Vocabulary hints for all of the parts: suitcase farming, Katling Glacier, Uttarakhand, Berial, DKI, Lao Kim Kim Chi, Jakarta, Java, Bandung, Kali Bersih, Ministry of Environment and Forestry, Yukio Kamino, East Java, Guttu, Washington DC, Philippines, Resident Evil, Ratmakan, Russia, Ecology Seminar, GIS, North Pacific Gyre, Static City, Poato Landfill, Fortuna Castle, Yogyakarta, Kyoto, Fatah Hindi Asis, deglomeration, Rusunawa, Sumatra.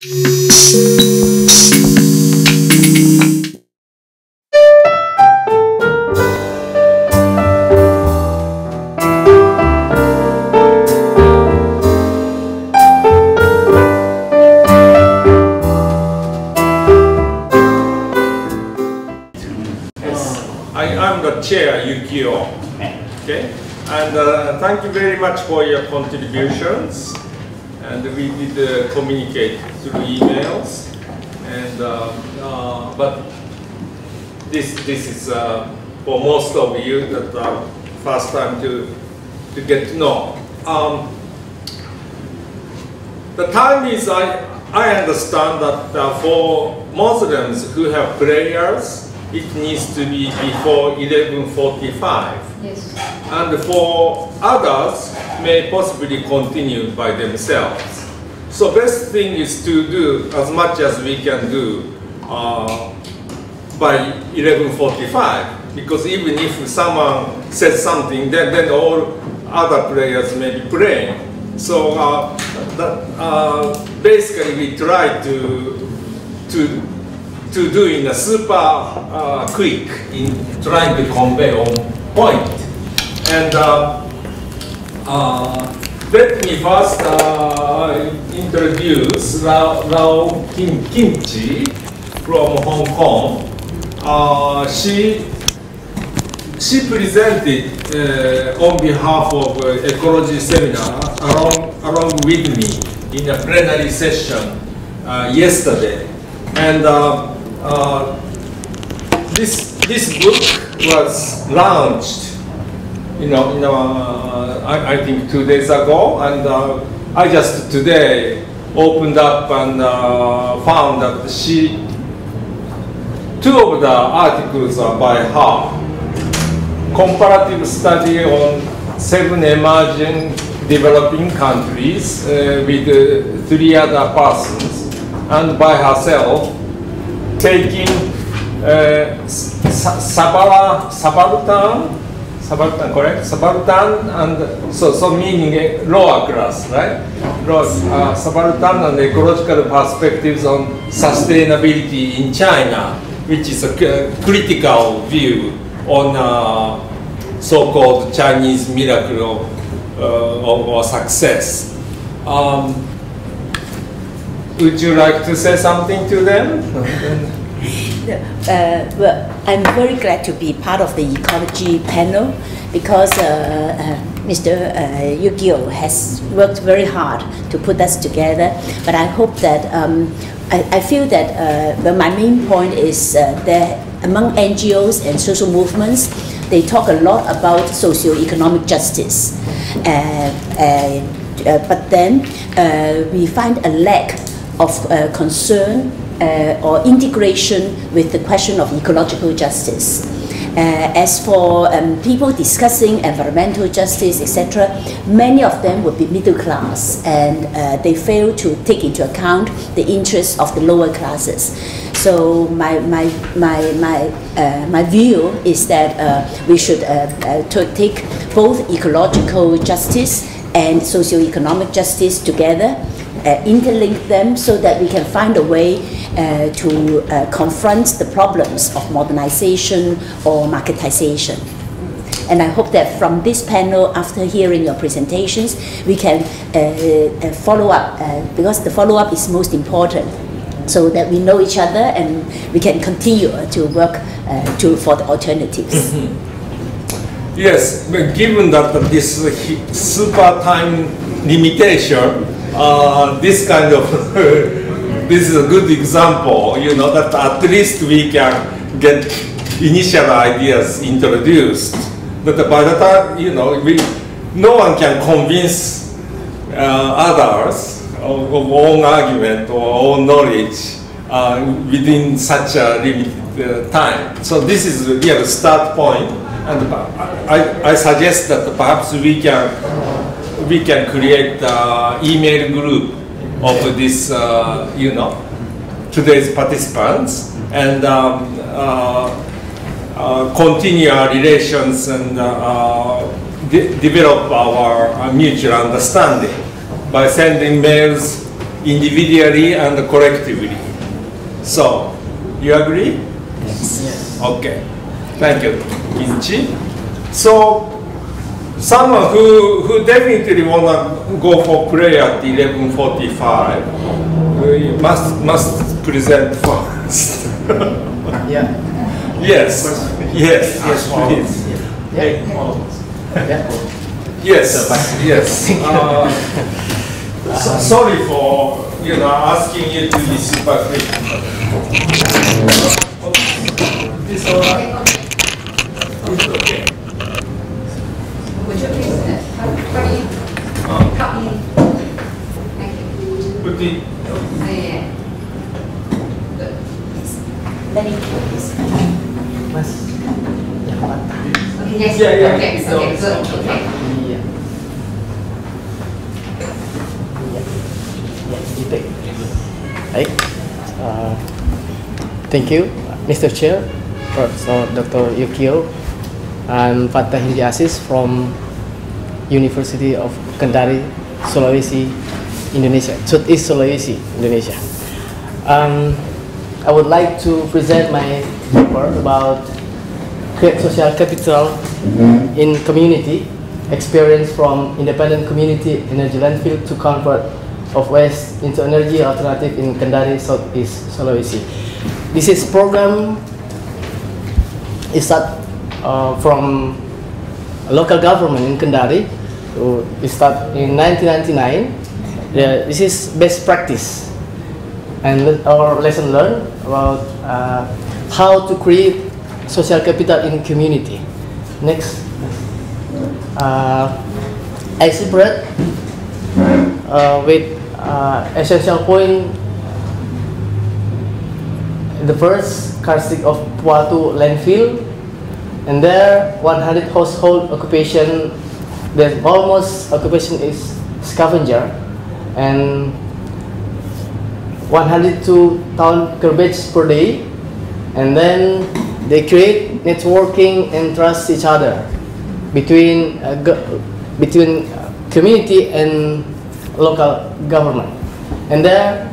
I'm the chair, Yukio. Okay, and thank you very much for your contributions. And we did communicate through emails. And but this is for most of you that first time to get to know. The time is I understand that for Muslims who have prayers, it needs to be before 11:45. Yes. And for others, may possibly continue by themselves. So best thing is to do as much as we can do by 11:45. Because even if someone says something, then all other players may be praying. So basically we try to do in a super quick in trying to convey on point. And let me first introduce Lao Kim Kim Chi from Hong Kong. She presented on behalf of ecology seminar along with me in a plenary session yesterday. And this book was launched, I think 2 days ago, and I just today opened up and found that two of the articles are by her. Comparative study on 7 emerging developing countries with 3 other persons, and by herself, taking Subaltern, and so meaning a lower class, right? Subaltern and ecological perspectives on sustainability in China, which is a critical view on so-called Chinese miracle or success. Would you like to say something to them? Well, I'm very glad to be part of the ecology panel because Mr. Yukio has worked very hard to put us together. But I hope that I feel that my main point is that among NGOs and social movements, they talk a lot about socio-economic justice. But then we find a lack of concern or integration with the question of ecological justice. As for people discussing environmental justice, etc., many of them would be middle class, and they fail to take into account the interests of the lower classes. So my view is that we should take both ecological justice and socio-economic justice together, interlink them so that we can find a way to confront the problems of modernization or marketization. And I hope that from this panel, after hearing your presentations, we can follow up, because the follow-up is most important, so that we know each other and we can continue to work for the alternatives. Yes, but given that this super time limitation, this kind of this is a good example, that at least we can get initial ideas introduced. But by the time, no one can convince others of own argument or own knowledge within such a limited time. So this is a real start point. And I suggest that perhaps we can create an email group of this, today's participants, and continue our relations and develop our mutual understanding by sending mails, individually and collectively. So, you agree? Yes. Yes. Okay. Thank you, Kimchi. So, someone who definitely wanna go for prayer at 11:45, we must present first. Yeah. Yes. Yes. Yes. Please. Yeah. Yeah. Yes. Yes. Sorry for asking you to be super quick. It's alright. It's okay. Would you please help me? Thank you. Yes. Yeah, yeah. Okay. So, okay. Good. Okay. Yeah. Yeah. Thank you, Mr. Chair. So, Dr. Yukio. I'm Fatah Hindi Asis from University of Kendari, Sulawesi, Indonesia. Southeast Sulawesi, Indonesia. I would like to present my paper about create social capital in community, experience from independent community energy landfill to convert of waste into energy alternative in Kendari, Southeast Sulawesi. This is program is start from local government in Kendari. So it start in 1999. This is best practice and our lesson learned about how to create social capital in community. Next. I separate with essential point. The first characteristic of Poato Landfill, and there 100 household occupation. There's almost occupation is scavenger, and 102 tons garbage per day, and then they create networking and trust each other between community and local government. And there,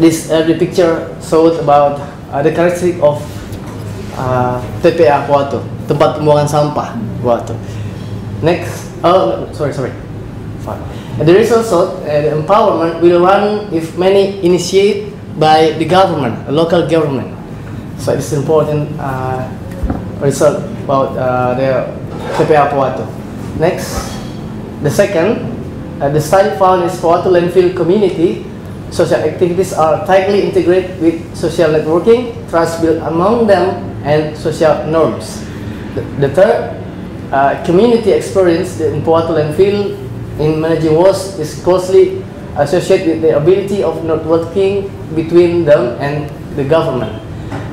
this the picture shows about the characteristic of TPA Poato, tempat pembuangan sampah Poato. Next, oh sorry. And there is also the empowerment will run if many initiate by the government, a local government. So it's important result about the TPA Poato. Next, the second, the study found is Poato Landfill community. Social activities are tightly integrated with social networking, trust built among them, and social norms. The third, community experience in Poato Landfill in managing waste is closely associated with the ability of networking between them and the government.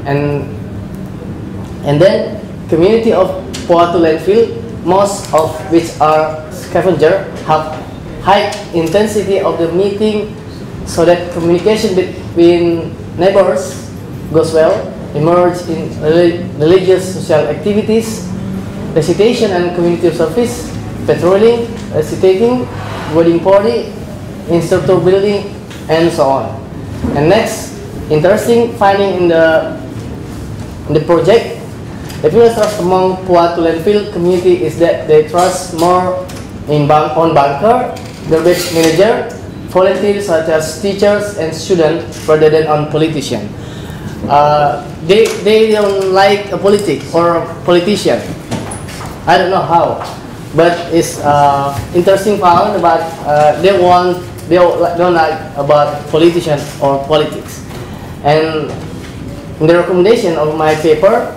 And then community of Poato Landfill, most of which are scavenger, have high intensity of the meeting so that communication between neighbors goes well, emerge in religious social activities, recitation and community service, patrolling, recitating, wedding party, instructor building, and so on. And next, interesting finding in the project, the people trust among Poato Landfill community is that they trust more in on banker, garbage manager, volunteers such as teachers and students rather than on politician. They don't like a politics or politician. I don't know how, but it's interesting found about they don't like about politicians or politics. And in the recommendation of my paper,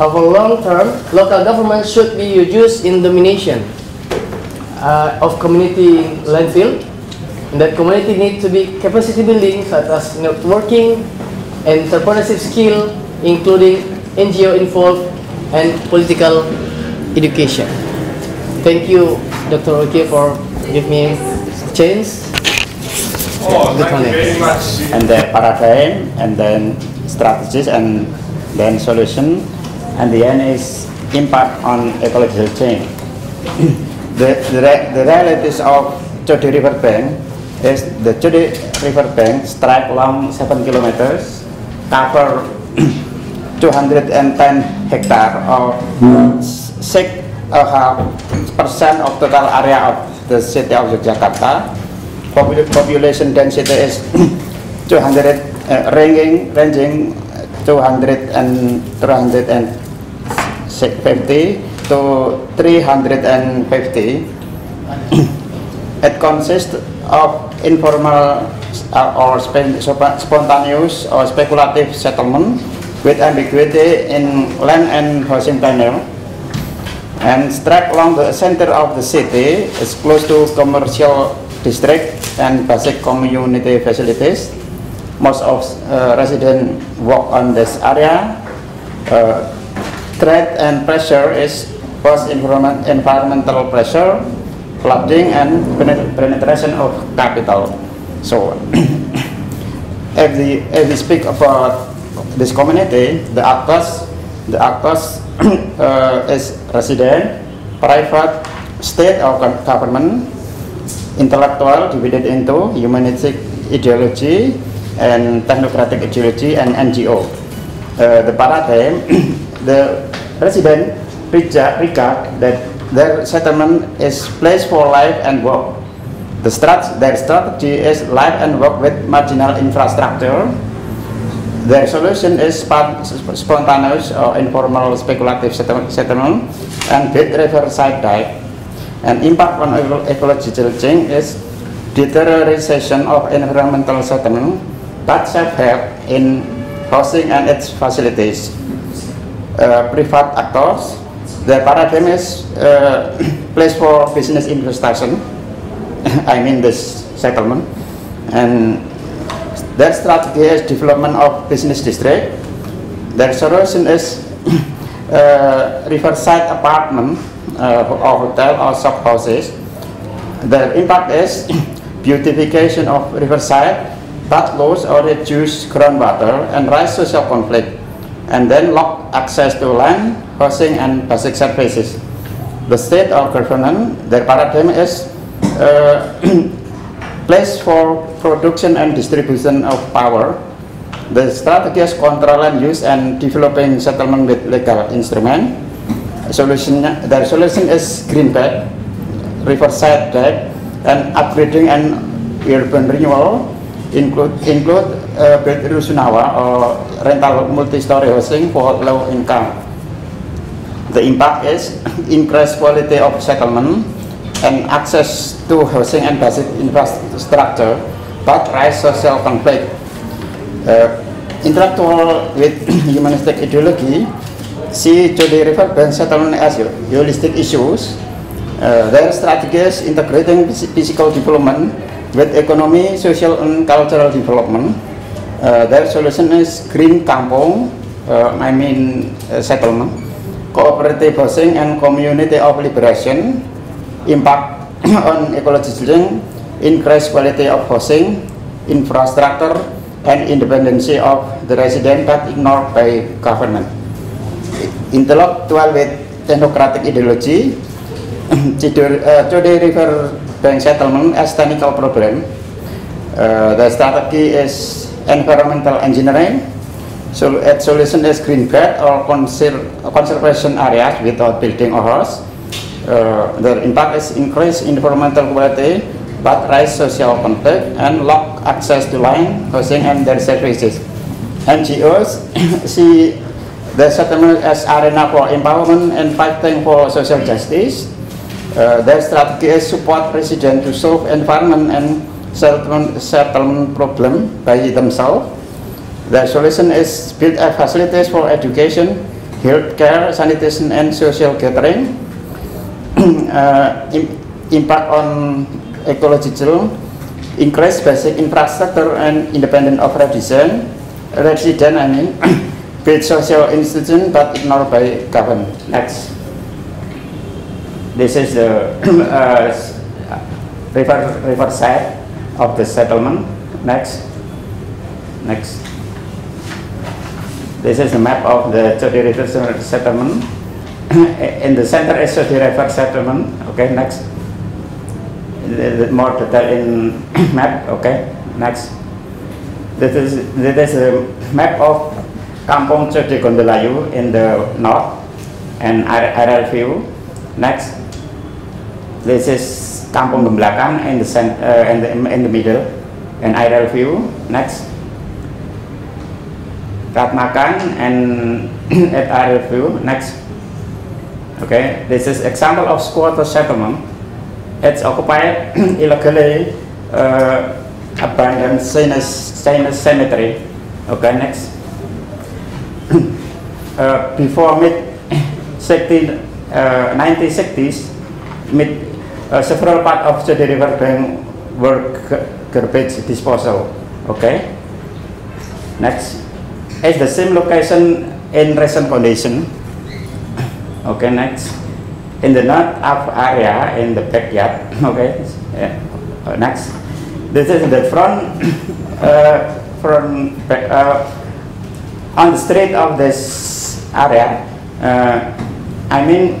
over long term, local government should be used in domination of community landfill. And that community needs to be capacity building, such as networking, entrepreneurship skill, including NGO involved, and political education. Thank you, Dr. Oki, for giving me a chance. Oh, thank you very much. And the paradigm, and then strategies, and then solution, and the end is impact on ecological change. The realities of Chudi River Bank is the Chudi River Bank, strike long 7 kilometers, cover 210 hectares or 6.5% of total area of the city of Yogyakarta. Population density is 200, ranging 250 to 350. It consists of informal or spontaneous or speculative settlement with ambiguity in land and housing tenure. And strike along the center of the city is close to commercial district and basic community facilities. Most of residents work on this area. Threat and pressure is both environmental pressure, flooding, and penetration of capital. So, if we speak about this community, the actors is resident, private, state or government, intellectual divided into humanistic ideology and technocratic ideology and NGO. The paradigm, the resident regard that their settlement is place for life and work. Their strategy is life and work with marginal infrastructure. Their solution is spontaneous or informal speculative settlement and with riverside dive. And impact on ecological change is deterioration of environmental settlement, bad self-help in housing and its facilities. Private actors, their paradigm is place for business investation, I mean this settlement, and their strategy is development of business district. Their solution is riverside apartment or hotel or shop houses. Their impact is beautification of riverside, that lose or reduce groundwater and rise social conflict, and then lock access to land, housing, and basic services. The state or government, their paradigm is place for production and distribution of power. The strategy is control and use and developing settlement with legal instrument. Their solution is green belt, riverside belt, and upgrading and urban renewal, include build rusunawa or rental multi-story housing for low income. The impact is increased quality of settlement and access to housing and basic infrastructure, but rise social conflict. Intellectual with humanistic ideology see Chudi River Bank settlement as holistic issues. Their strategies integrating physical development with economy, social, and cultural development. Their solution is green kampung, settlement, cooperative housing, and community of liberation. Impact on ecological, increased quality of housing, infrastructure, and independency of the resident but ignored by government. Intellectual with technocratic ideology, Chudi River Bank settlement as technical problem. The strategy is environmental engineering, so its solution is green belt or conservation areas without building or house. Their impact is increased environmental quality, but rise social conflict and lock access to land, housing, and their services. NGOs see the settlement as arena for empowerment and fighting for social justice. Their strategy is support residents to solve environment and settlement problem by themselves. Their solution is build facilities for education, healthcare, sanitation, and social gathering. Impact on ecological, increase basic infrastructure and independent of resident, build social institution but ignored by government. Next. This is the riverside of the settlement. Next. This is the map of the Chudi River settlement. In the center is Chudi River settlement. Okay, next. more detail in map. Okay, next. This is a map of Kampung Chudi Gondolayu in the north and aerial view. Next, this is Kampung Gemblakan in the center, in the middle, and aerial view. Next, Ratmakan and at aerial view. Next, okay, this is example of squatter settlement. It's occupied illegally abandoned Chinese cemetery. Okay, next. Before mid 1960s, several parts of Chudi River Bank were garbage disposal. Okay. Next, it's the same location in recent condition. Okay, next. In the north of area in the backyard. Okay, yeah. Next, this is the front on the street of this area. I mean,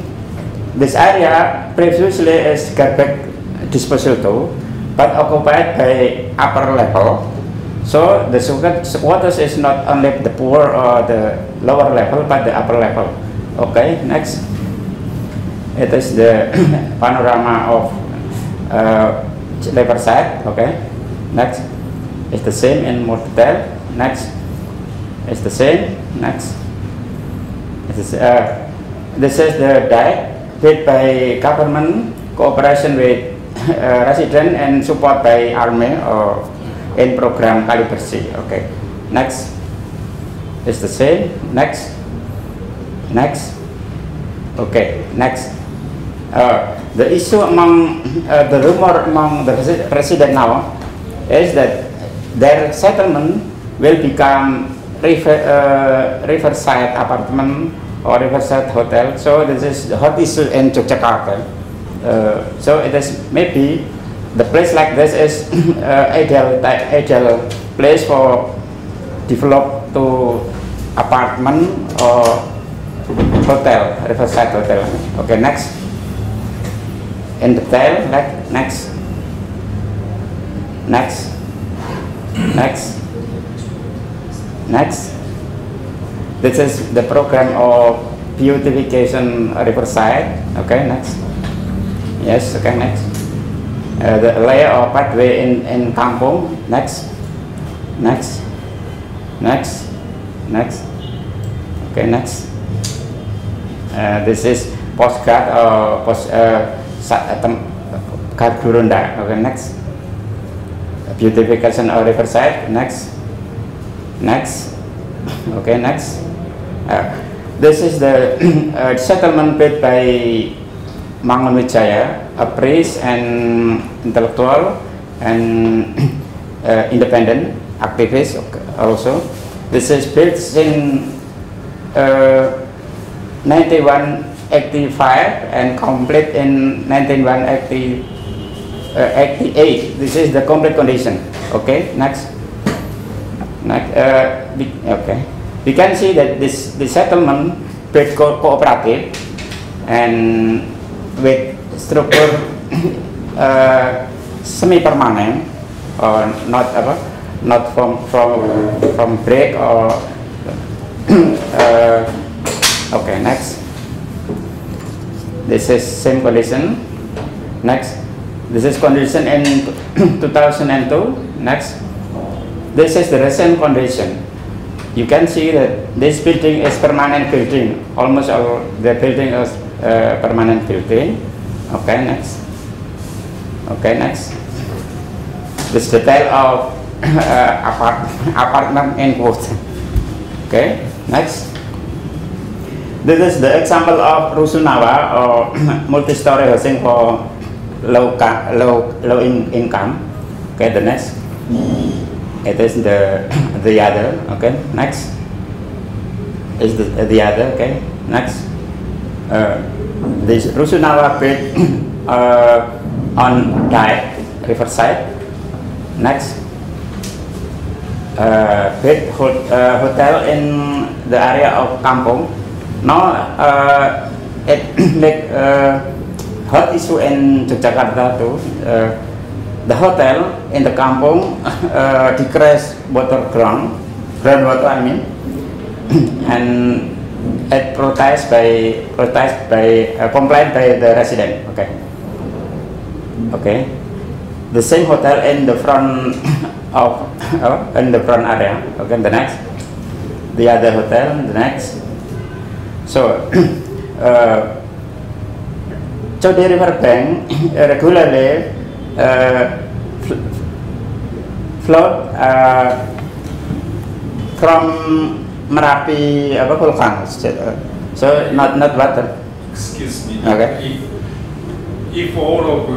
this area previously is garbage disposal too, but occupied by upper level. So the squatters is not only the poor or the lower level, but the upper level. Okay, next. It is the panorama of river side. Okay, next is the same in more detail. Next is the same. Next, it is, this is the Dayak built by government cooperation with resident and support by army or in program Kali Bersih. Okay, next is the same. Next, next. Okay, next. The issue among the rumor among the resident now is that their settlement will become riverside apartment or riverside hotel. So this is the hot issue in Yogyakarta. So it is maybe the place like this is ideal place for develop to apartment or hotel, riverside hotel. Okay, next. In detail, next, next, next, next. This is the program of beautification riverside. Okay, next. Yes, okay, next. The layer or pathway in kampung. Next, next, next, next. Okay, next. This is postcard or card Gurunda. Okay, next. Beautification of riverside. Next, next. Okay, next. This is the settlement built by Mangun Wijaya, a priest and intellectual and independent activist also. This is built in 1985 and complete in 1988. This is the complete condition. Okay, next. Next, okay. We can see that this settlement built cooperative and with structure semi-permanent or not from BRIC or. Okay, next. This is same condition. Next, this is condition in 2002. Next, this is the recent condition. You can see that this building is permanent building. Almost all the building is permanent building. Okay, next. Okay, next. This detail of apartment in quotes. Okay, next. This is the example of Rusunawa or multi-story housing for low income. Okay, the next. It is the other. Okay, next. Is the other. Okay, next. This Rusunawa built on Dayak riverside. Next. Built hotel in the area of kampung. Now it make hot issue in Yogyakarta too. The hotel in the kampung decreased water groundwater, I mean, and it complained by the resident. Okay. Okay. The same hotel in the front of in the front area. Okay. The next, the other hotel, the next. So, Chudi River Bank regularly flood from Merapi volcano. So not water. Excuse me. Okay. If all of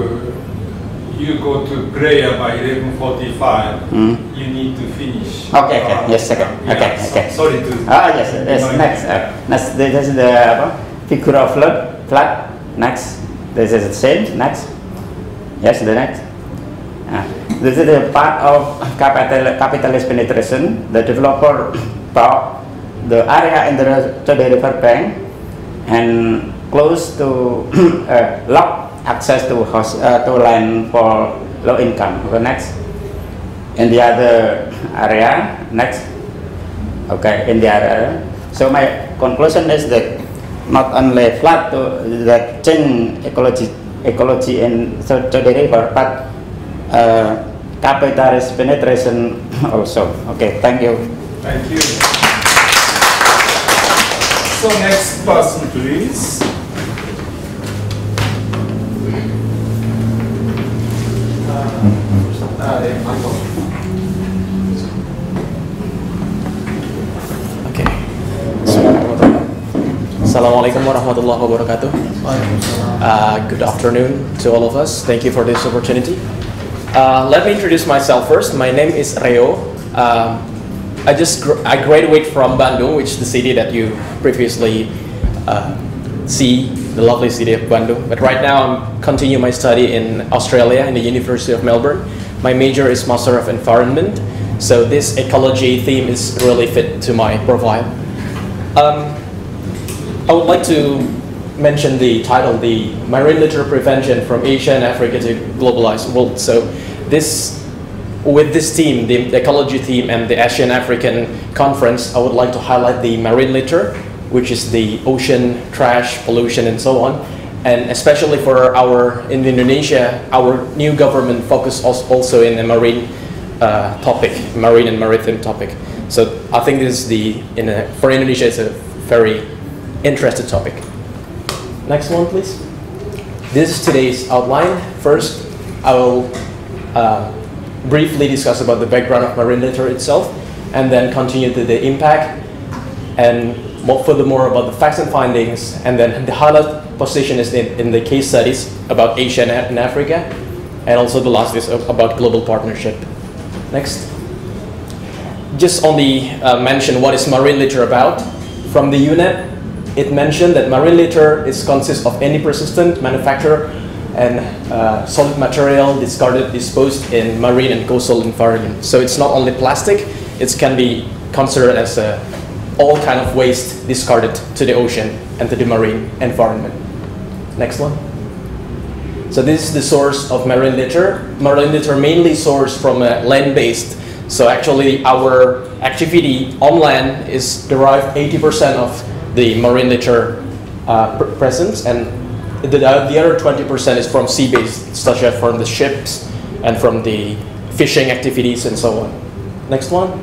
you go to prayer by 11:45, you need to finish. Okay, okay, yes, okay, yeah, okay, so, okay. Sorry to. Ah, yes, yes. Next, next. This is the figure of flood. Next, this is the same. Next, yes, the next. This is the part of capitalist penetration. The developer bought the area in the river bank and close to lock access to house to land for low income. Okay, next. In the other area, next. Okay, in the other. So my conclusion is that not only flood to the change ecology in the river, but capitalist penetration also. Okay, thank you. Thank you. So next person, please. Okay. Assalamualaikum warahmatullahi wabarakatuh. Good afternoon to all of us. Thank you for this opportunity. Let me introduce myself first. My name is Reo. I graduate from Bandung, which is the city that you previously see. The lovely city of Bandung. But right now I'm continuing my study in Australia in the University of Melbourne. My major is Master of Environment, so this ecology theme is really fit to my profile. I would like to mention the title, the Marine Litter Prevention from Asia and Africa to Globalized World. So this, with this theme, the ecology theme and the Asian African Conference, I would like to highlight the marine litter, which is the ocean trash, pollution, and so on. And especially for in Indonesia, our new government focused also in the marine topic, marine and maritime topic. So I think this is for Indonesia, it's a very interesting topic. Next one, please. This is today's outline. First, I will briefly discuss about the background of marine litter itself, and then continue to the impact, and furthermore about the facts and findings, and then the highlight position is in the case studies about Asia and Africa, and also the last is about global partnership. Next. Just only mention what is marine litter about. From the UNEP, it mentioned that marine litter consists of any persistent, manufactured, and solid material discarded, disposed in marine and coastal environment. So it's not only plastic, it can be considered as all kind of waste discarded to the ocean and to the marine environment. Next one. So this is the source of marine litter. Marine litter mainly sourced from land-based. So actually our activity on land is derived 80% of the marine litter presence, and the other 20% is from sea-based, such as from the ships and from the fishing activities and so on. Next one.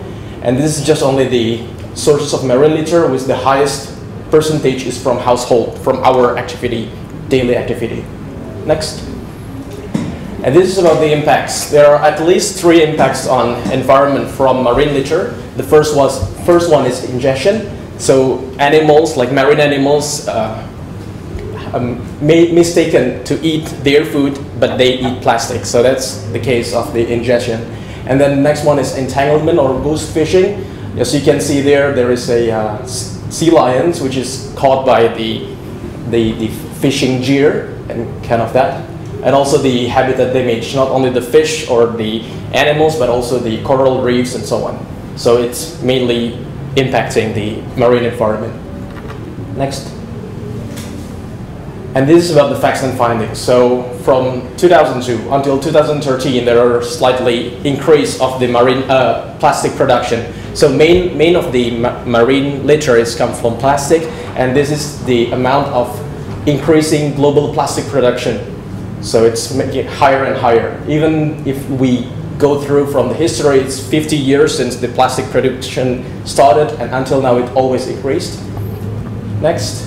And this is just only the sources of marine litter with the highest percentage is from household, from our activity, daily activity. Next. And this is about the impacts. There are at least 3 impacts on environment from marine litter. The first one is ingestion. So animals, like marine animals, mistaken to eat their food, but they eat plastic. So that's the case of the ingestion. And then the next one is entanglement or ghost fishing. As you can see there is a sea lion which is caught by the fishing gear and kind of that. And also the habitat damage, not only the fish or the animals, but also the coral reefs and so on. So it's mainly impacting the marine environment. Next. And this is about the facts and findings. So from 2002 until 2013, there are slightly increase of the marine plastic production. So main of the marine litter is come from plastic, and this is the amount of increasing global plastic production. So it's making it higher and higher. Even if we go through from the history, it's 50 years since the plastic production started, and until now it always increased. Next.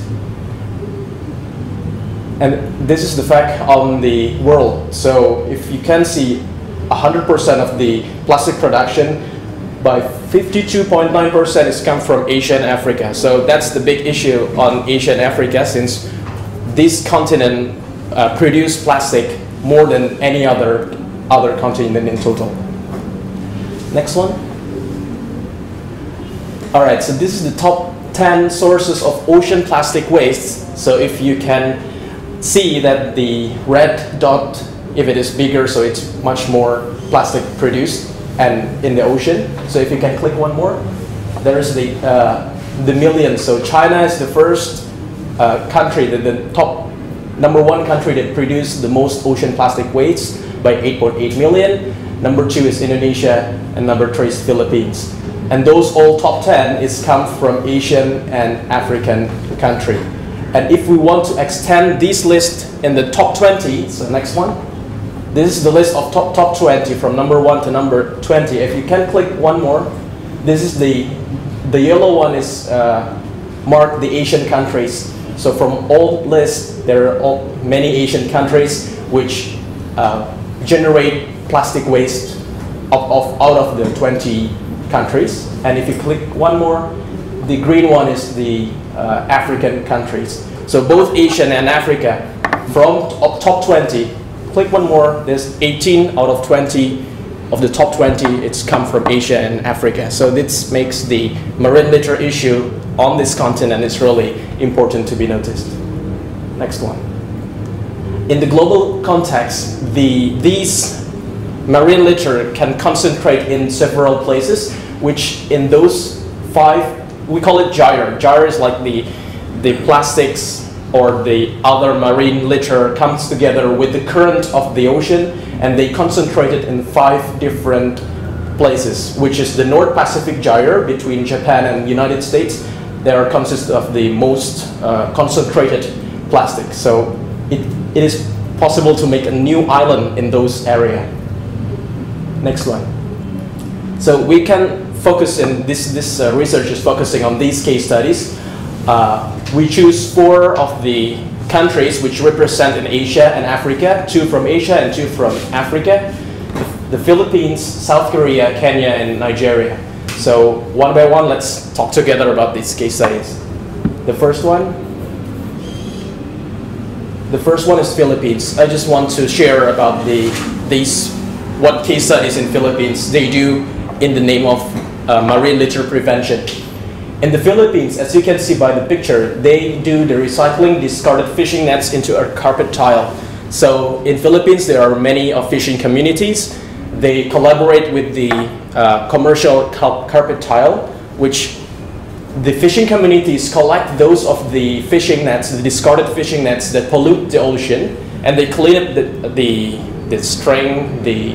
And this is the fact on the world. So if you can see 100% of the plastic production, by 52.9% is come from Asia and Africa. So that's the big issue on Asia and Africa, since this continent produce plastic more than any other continent in total. Next one. All right, so this is the top 10 sources of ocean plastic wastes. So if you can see that the red dot, if it is bigger, so it's much more plastic produced and in the ocean. So if you can click one more, there is the million. So China is the first country, the top number one country that produced the most ocean plastic waste by 8.8 million. Number two is Indonesia, and number three is Philippines. And those all top 10 is come from Asian and African country. And if we want to extend this list in the top 20, so next one, this is the list of top 20 from number 1 to number 20. If you can click one more, this is the yellow one is marked the Asian countries. So from all lists, there are many Asian countries which generate plastic waste out of the 20 countries. And if you click one more, the green one is the African countries. So both Asian and Africa, from top 20, click one more, there's 18 out of 20 of the top 20, it's come from Asia and Africa. So this makes the marine litter issue on this continent is really important to be noticed. Next one. In the global context, these marine litter can concentrate in several places, which in those five, we call it gyre. Gyre is like the plastics or the other marine litter comes together with the current of the ocean, and they concentrate it in 5 different places, which is the North Pacific gyre between Japan and United States. They are consist of the most concentrated plastic. So it is possible to make a new island in those area. Next one. So we can focus in this research is focusing on these case studies. We choose 4 of the countries which represent in Asia and Africa, 2 from Asia and 2 from Africa, the Philippines, South Korea, Kenya, and Nigeria. So one by one, let's talk together about these case studies. The first one is Philippines. I just want to share about what case studies in Philippines they do in the name of marine litter prevention. In the Philippines, as you can see by the picture, they do the recycling discarded fishing nets into a carpet tile. So in Philippines, there are many of fishing communities. They collaborate with the commercial carpet tile, which the fishing communities collect those of the fishing nets, the discarded fishing nets that pollute the ocean, and they clean up the string, the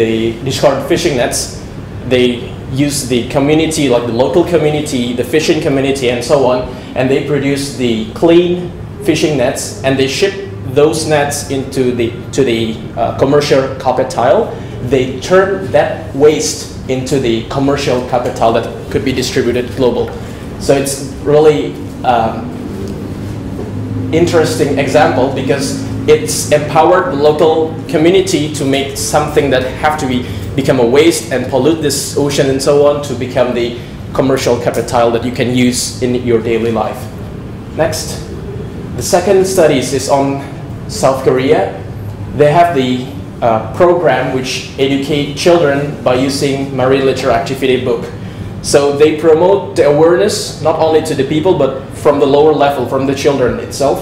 discarded fishing nets. They use the community, like the local community, the fishing community, and so on, and they produce the clean fishing nets, and they ship those nets to the commercial carpet tile. They turn that waste into the commercial carpet tile that could be distributed global. So it's really interesting example, because it's empowered the local community to make something that have to become a waste and pollute this ocean and so on to become the commercial carpet tile that you can use in your daily life. Next, the second studies is on South Korea. They have the program which educate children by using marine litter activity book. So they promote the awareness not only to the people but from the lower level, from the children itself.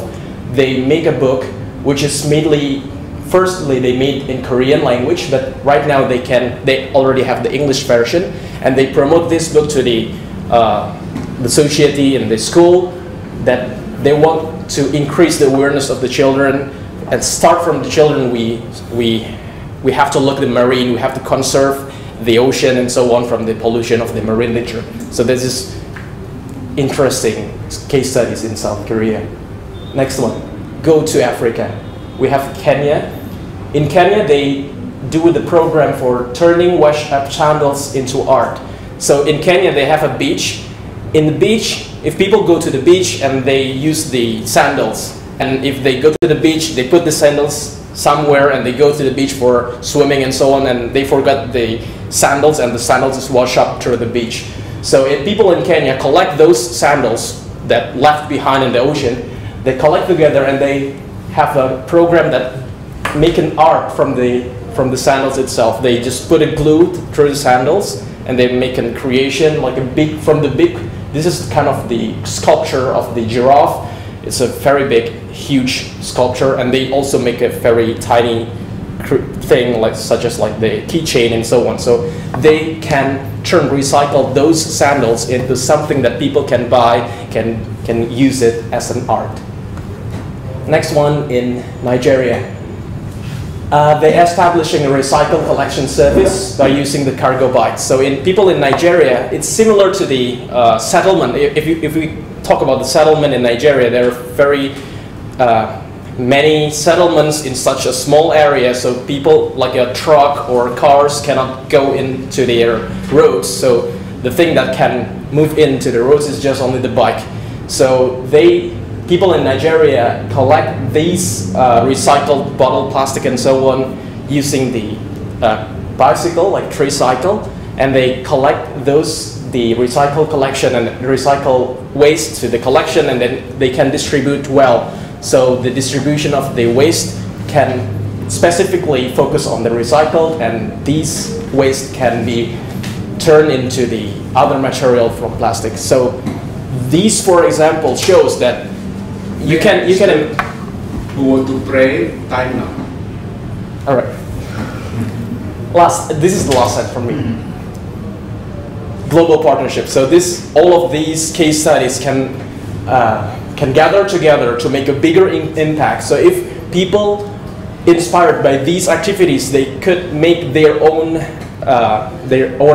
They make a book which is mainly, firstly, they made in Korean language, but right now they already have the English version, and they promote this book to the society and the school, that They want to increase the awareness of the children and start from the children. We have to look at the marine, we have to conserve the ocean and so on from the pollution of the marine litter. So this is interesting case studies in South Korea. Next one, go to Africa. We have Kenya. In Kenya, they do the program for turning washed-up sandals into art. So in Kenya, they have a beach. In the beach, if people go to the beach and they use the sandals, and if they go to the beach, they put the sandals somewhere and they go to the beach for swimming and so on, and they forgot the sandals and the sandals is washed up through the beach. So if people in Kenya collect those sandals that left behind in the ocean, they collect together and they have a program that make an art from the sandals itself. They just put a glue through the sandals and they make a creation like a big, from the big, this is kind of the sculpture of the giraffe. It's a very big, huge sculpture, and they also make a very tiny thing, like such as like the keychain and so on. So they can turn, recycle those sandals into something that people can buy, can use it as an art. Next one in Nigeria. They're establishing a recycle collection service by using the cargo bikes. So people in Nigeria, it's similar to the settlement. If we talk about the settlement in Nigeria, there are very many settlements in such a small area, so people like a truck or cars cannot go into their roads. So the thing that can move into the roads is just only the bike. So people in Nigeria collect these recycled bottle plastic and so on using the bicycle, like tricycle, and they collect the recycle collection and recycle waste to the collection, and then they can distribute well. So the distribution of the waste can specifically focus on the recycled, and these waste can be turned into the other material from plastic. So these, for example, shows that you can who want to pray, time now. All right. This is the last slide for me. Global partnership. So all of these case studies can gather together to make a bigger impact. So if people inspired by these activities, they could make their own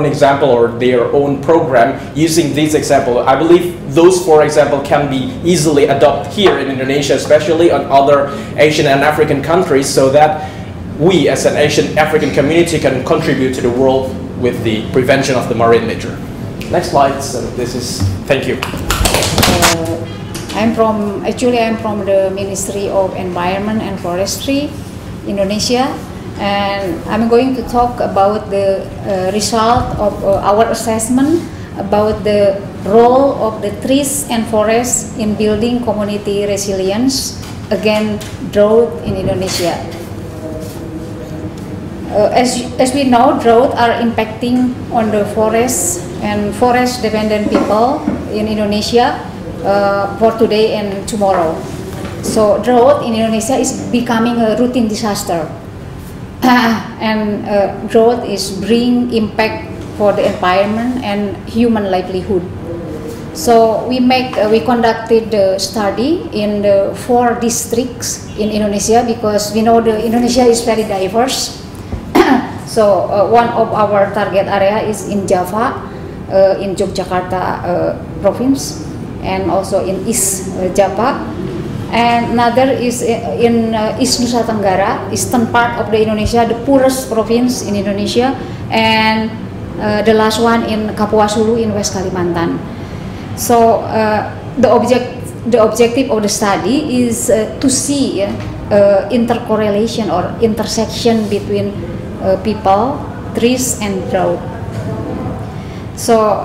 example or their own program using this example. I believe those, for example, can be easily adopted here in Indonesia, especially on other Asian and African countries, so that we as an Asian African community can contribute to the world with the prevention of the marine litter. Next slide. So this is, thank you. I'm from the Ministry of Environment and Forestry, Indonesia. And I'm going to talk about the result of our assessment about the role of the trees and forests in building community resilience against drought in Indonesia. As we know, drought are impacting on the forests and forest-dependent people in Indonesia for today and tomorrow. So drought in Indonesia is becoming a routine disaster. And drought is bring impact for the environment and human livelihood. So we conducted the study in the 4 districts in Indonesia, because we know the Indonesia is very diverse. So one of our target area is in Java, in Yogyakarta province, and also in East Java. And another is in East Nusa Tenggara, eastern part of the Indonesia, the poorest province in Indonesia, and the last one in Kapuasulu in West Kalimantan. So the objective of the study is to see intercorrelation or intersection between people, trees, and drought. So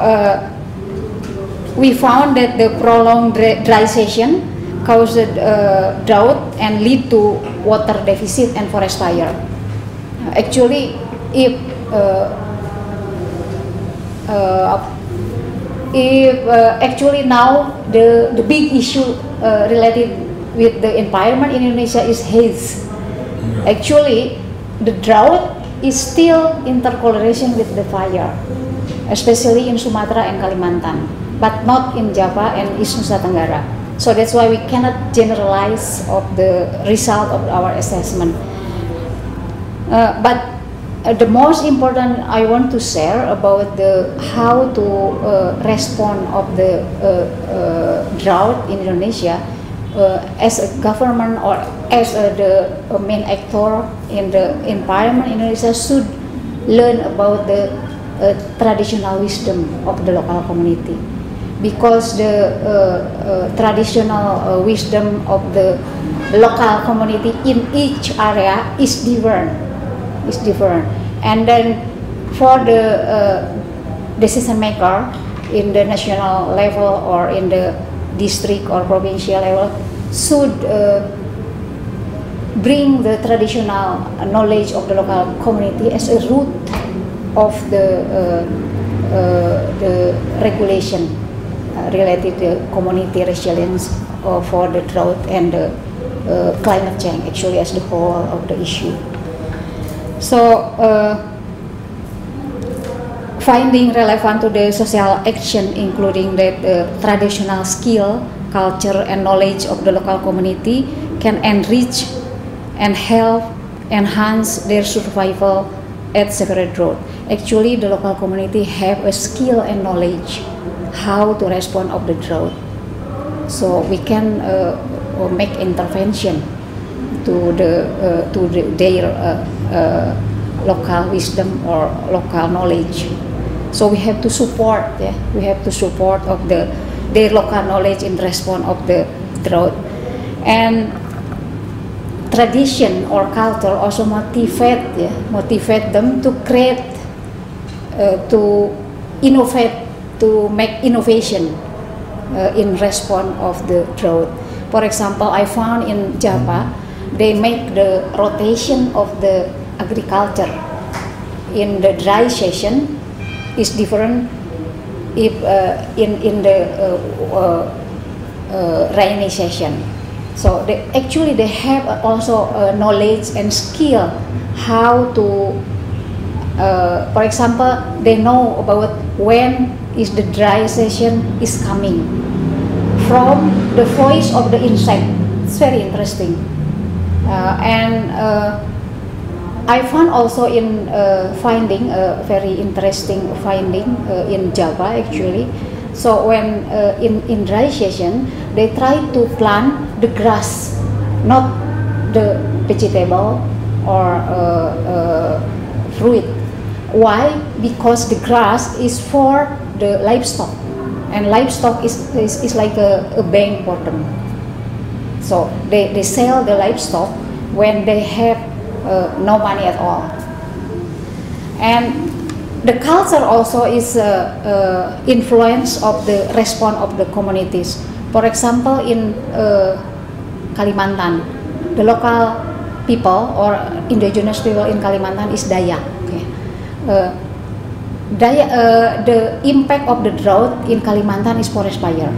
we found that the prolonged dry session caused drought and lead to water deficit and forest fire. Actually, actually now the big issue related with the environment in Indonesia is haze. Actually, the drought is still intercorrelation with the fire, especially in Sumatra and Kalimantan, but not in Java and East Nusa Tenggara. So that's why we cannot generalize of the result of our assessment. But the most important I want to share about the how to respond of the drought in Indonesia as a government or as the main actor in the environment. Indonesia should learn about the traditional wisdom of the local community, because the traditional wisdom of the local community in each area is different. Is different, and then for the decision maker in the national level or in the district or provincial level should bring the traditional knowledge of the local community as a root of the regulation related to community resilience for the drought and the climate change, actually as the whole of the issue. So finding relevant to the social action, including that traditional skill, culture, and knowledge of the local community can enrich and help enhance their survival at separate drought. Actually, the local community have a skill and knowledge how to respond of the drought, so we can make intervention to the their local wisdom or local knowledge. So we have to support, yeah, we have to support of the their local knowledge in response of the drought. And tradition or culture also motivate, yeah, motivate them to create, to innovate, to make innovation in response of the drought. For example, I found in Java they make the rotation of the agriculture in the dry season is different if in the rainy season. So they actually they have also knowledge and skill how to, for example, they know about when is the dry season is coming from the voice of the insect. It's very interesting. And I found also in finding a very interesting finding in Java actually. So when in dry season, they try to plant the grass, not the vegetable or fruit. Why? Because the grass is for the livestock, and livestock is like a bank for them. So they sell the livestock when they have no money at all. And the culture also is influence of the response of the communities. For example, in Kalimantan, the local people or indigenous people in Kalimantan is Dayak. Okay. The impact of the drought in Kalimantan is forest fire.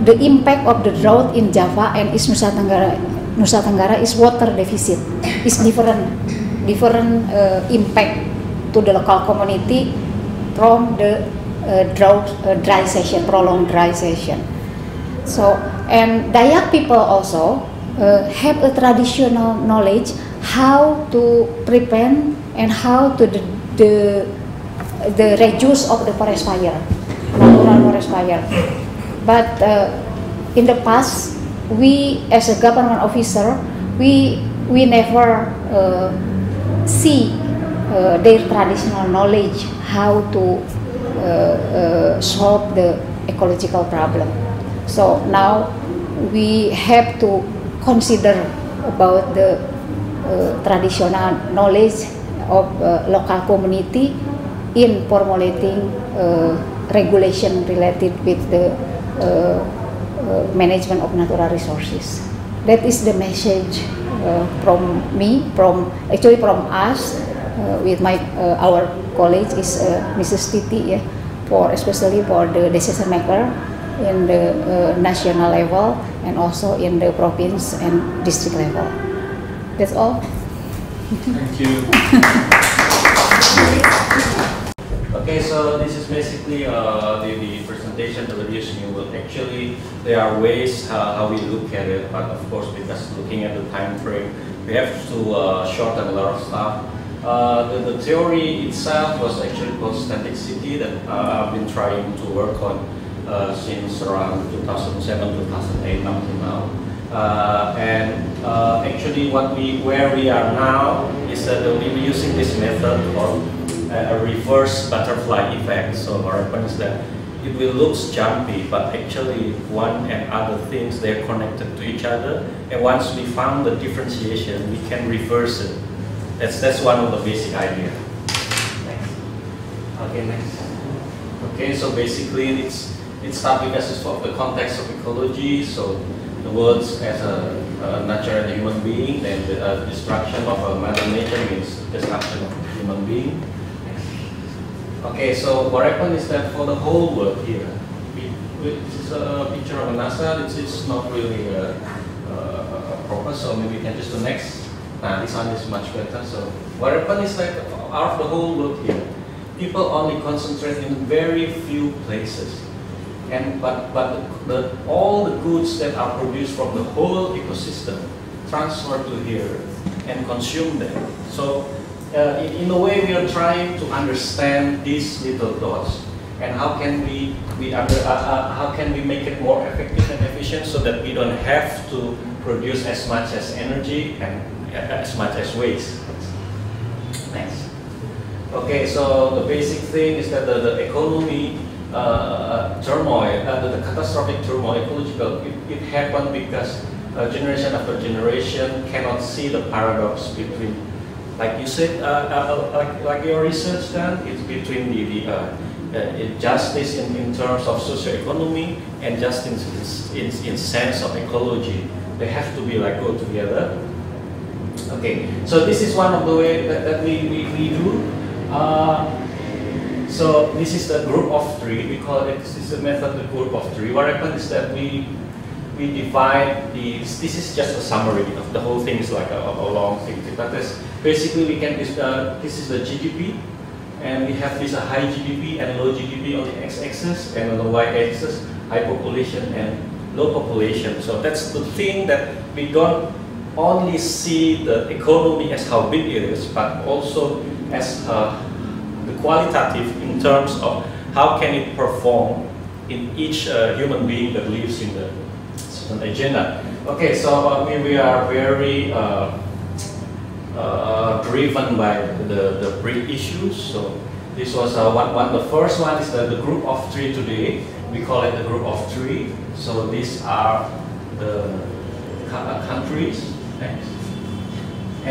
The impact of the drought in Java and East Nusa Tenggara is water deficit. It's different impact to the local community from the drought, dry session, prolonged dry session. So, and Dayak people also have a traditional knowledge how to prevent and how to the reduce of the forest fire, natural forest fire. But in the past, we as a government officer, we never see their traditional knowledge how to solve the ecological problem. So now we have to consider about the traditional knowledge of local community in formulating regulation related with the management of natural resources. That is the message from me, from us, with our colleague is Mrs. Titi, yeah, especially for the decision maker in the national level and also in the province and district level. That's all. Thank you. Okay, so this is basically the presentation that we're using. Actually, there are ways how we look at it, but of course, because looking at the time frame, we have to shorten a lot of stuff. The theory itself was actually called Static City that I've been trying to work on since around 2007, 2008 up to now. Actually, where we are now is that we're using this method of a reverse butterfly effect. So what happens is that it will look jumpy, but actually one and other things, they're connected to each other. And once we found the differentiation, we can reverse it. That's one of the basic idea. Next. Okay, next. Okay, so basically it's not because of the context of ecology. So the world as a natural and human being, then the destruction of a mother nature means destruction of a human being. Okay, so what happened is that for the whole world here, this is a picture of a NASA. This is not really a proper, so maybe we can just do next. Nah, this one is much better. So what happened is that out of the whole world here, people only concentrate in very few places, but all the goods that are produced from the whole ecosystem transfer to here and consume them. So. In a way, we are trying to understand these little dots, and how can we make it more effective and efficient so that we don't have to produce as much as energy and as much as waste. Next. Okay, so the basic thing is that the economy turmoil, the catastrophic turmoil, ecological, it happened because generation after generation cannot see the paradox between. Like you said, like your research done, it's between the justice in terms of socioeconomy and justice in sense of ecology. They have to be like go together. Okay, so this is one of the way that we do. So this is the group of three. We call it, this is the method, the group of three. What happens is that we divide these. This is just a summary of the whole thing. It's like a long thing, but basically we can. This is the GDP, and we have this high GDP and low GDP on the x-axis, and on the y-axis, high population and low population. So that's the thing that we don't only see the economy as how big it is, but also as the qualitative in terms of how can it perform in each human being that lives in the. Agenda. Okay, so we are very driven by the BRIC issues. So this was one. The first one is the group of three today. We call it the group of three. So these are the countries. Next.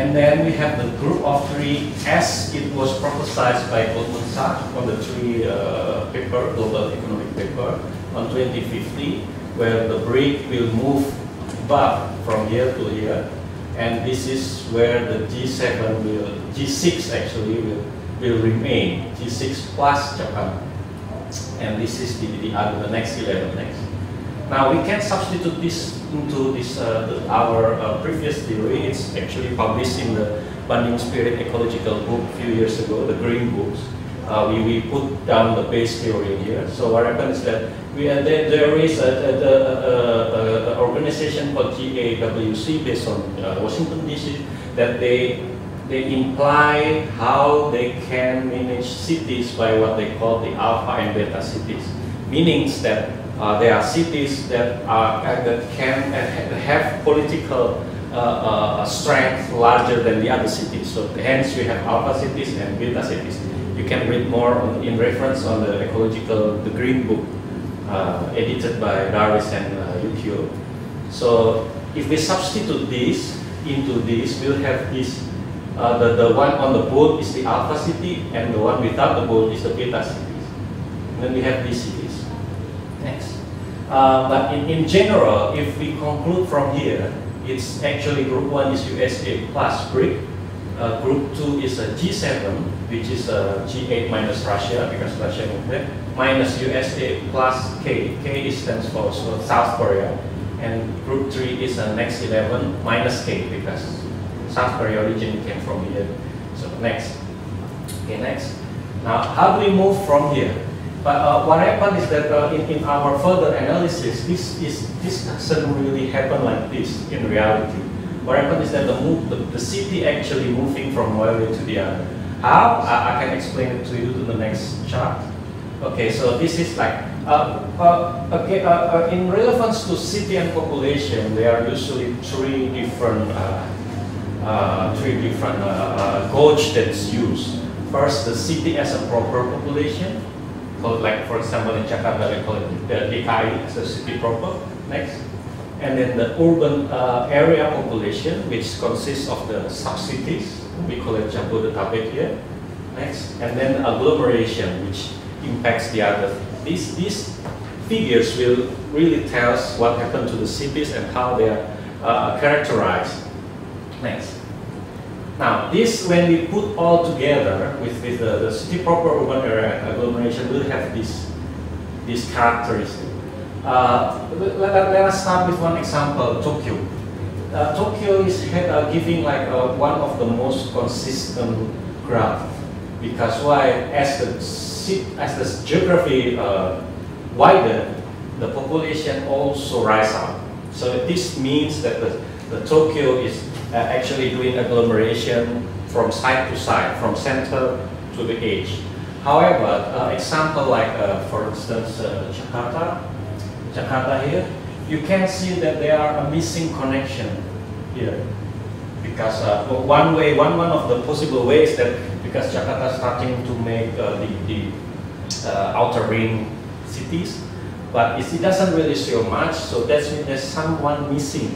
And then we have the group of three as it was prophesized by Goldman Sachs on the three paper, global economic paper on 2050. Where the BRIC will move above from here to here, and this is where the G7 will, G6 actually will remain, G6 plus Japan, and this is the next 11 next. Now we can substitute this into this our previous theory. It's actually published in the Bandung Spirit ecological book a few years ago, the Green Books. We put down the base theory here. So what happens is that there is an organization called GAWC based on Washington DC that they imply how they can manage cities by what they call the alpha and beta cities, meaning that there are cities that are that can have political strength larger than the other cities. So hence we have alpha cities and beta cities. You can read more in reference on the ecological, the Green Book, edited by Darwis and Yukio. So if we substitute this into this, we'll have this, the one on the boat is the alpha city, and the one without the boat is the beta cities. And then we have these cities. Next. But in general, if we conclude from here, it's actually group one is USA plus BRIC. Group 2 is a G7, which is a G8 minus Russia, because Russia moved there, minus USA plus K. K stands for South Korea. And group 3 is a next 11 minus K, because South Korea origin came from here. So next. Okay, next. Now, how do we move from here? But what happened is that in our further analysis, this doesn't really happen like this in reality. What happened is that the city actually moving from one way to the other. How? I can explain it to you in the next chart. Okay, so this is like, in relevance to city and population, there are usually three different gauge that's used. First, the city as a proper population, called like for example in Jakarta they call it the DKI as a city proper. Next, and then the urban area population, which consists of the sub-cities, we call it Jabodetabek here. Next, and then agglomeration, which impacts the other. These figures will really tell us what happened to the cities and how they are characterized. Next. Now, this, when we put all together with the city proper, urban area, agglomeration, we'll have this characteristic. Let us start with one example, Tokyo. Tokyo is giving like one of the most consistent graphs, because why? As the geography widened, the population also rise up. So this means that the Tokyo is actually doing agglomeration from side to side, from center to the edge. However, example like for instance Jakarta here, you can see that there are a missing connection here, because one of the possible ways that because Jakarta is starting to make the outer ring cities, but it doesn't really show much, so that means there's someone missing.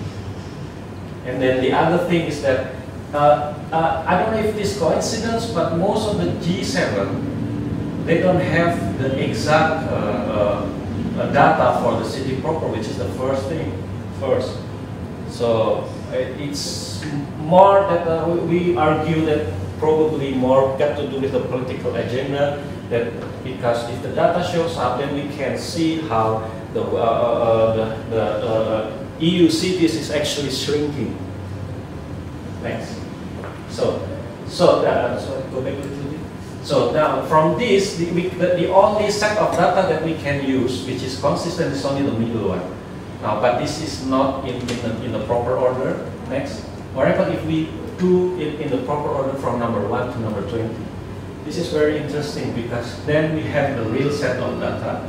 And then the other thing is that, I don't know if this coincidence, but most of the G7, they don't have the exact data for the city proper, which is the first thing, first. So it's more that we argue that probably more got to do with the political agenda, that because if the data shows up, then we can see how the EU cities is actually shrinking. Next. So go back a little bit. So now from this, the only set of data that we can use, which is consistent, is only the middle one. Now, but this is not in the proper order. Next. What happens if we do it in the proper order from number 1 to number 20? This is very interesting, because then we have the real set of data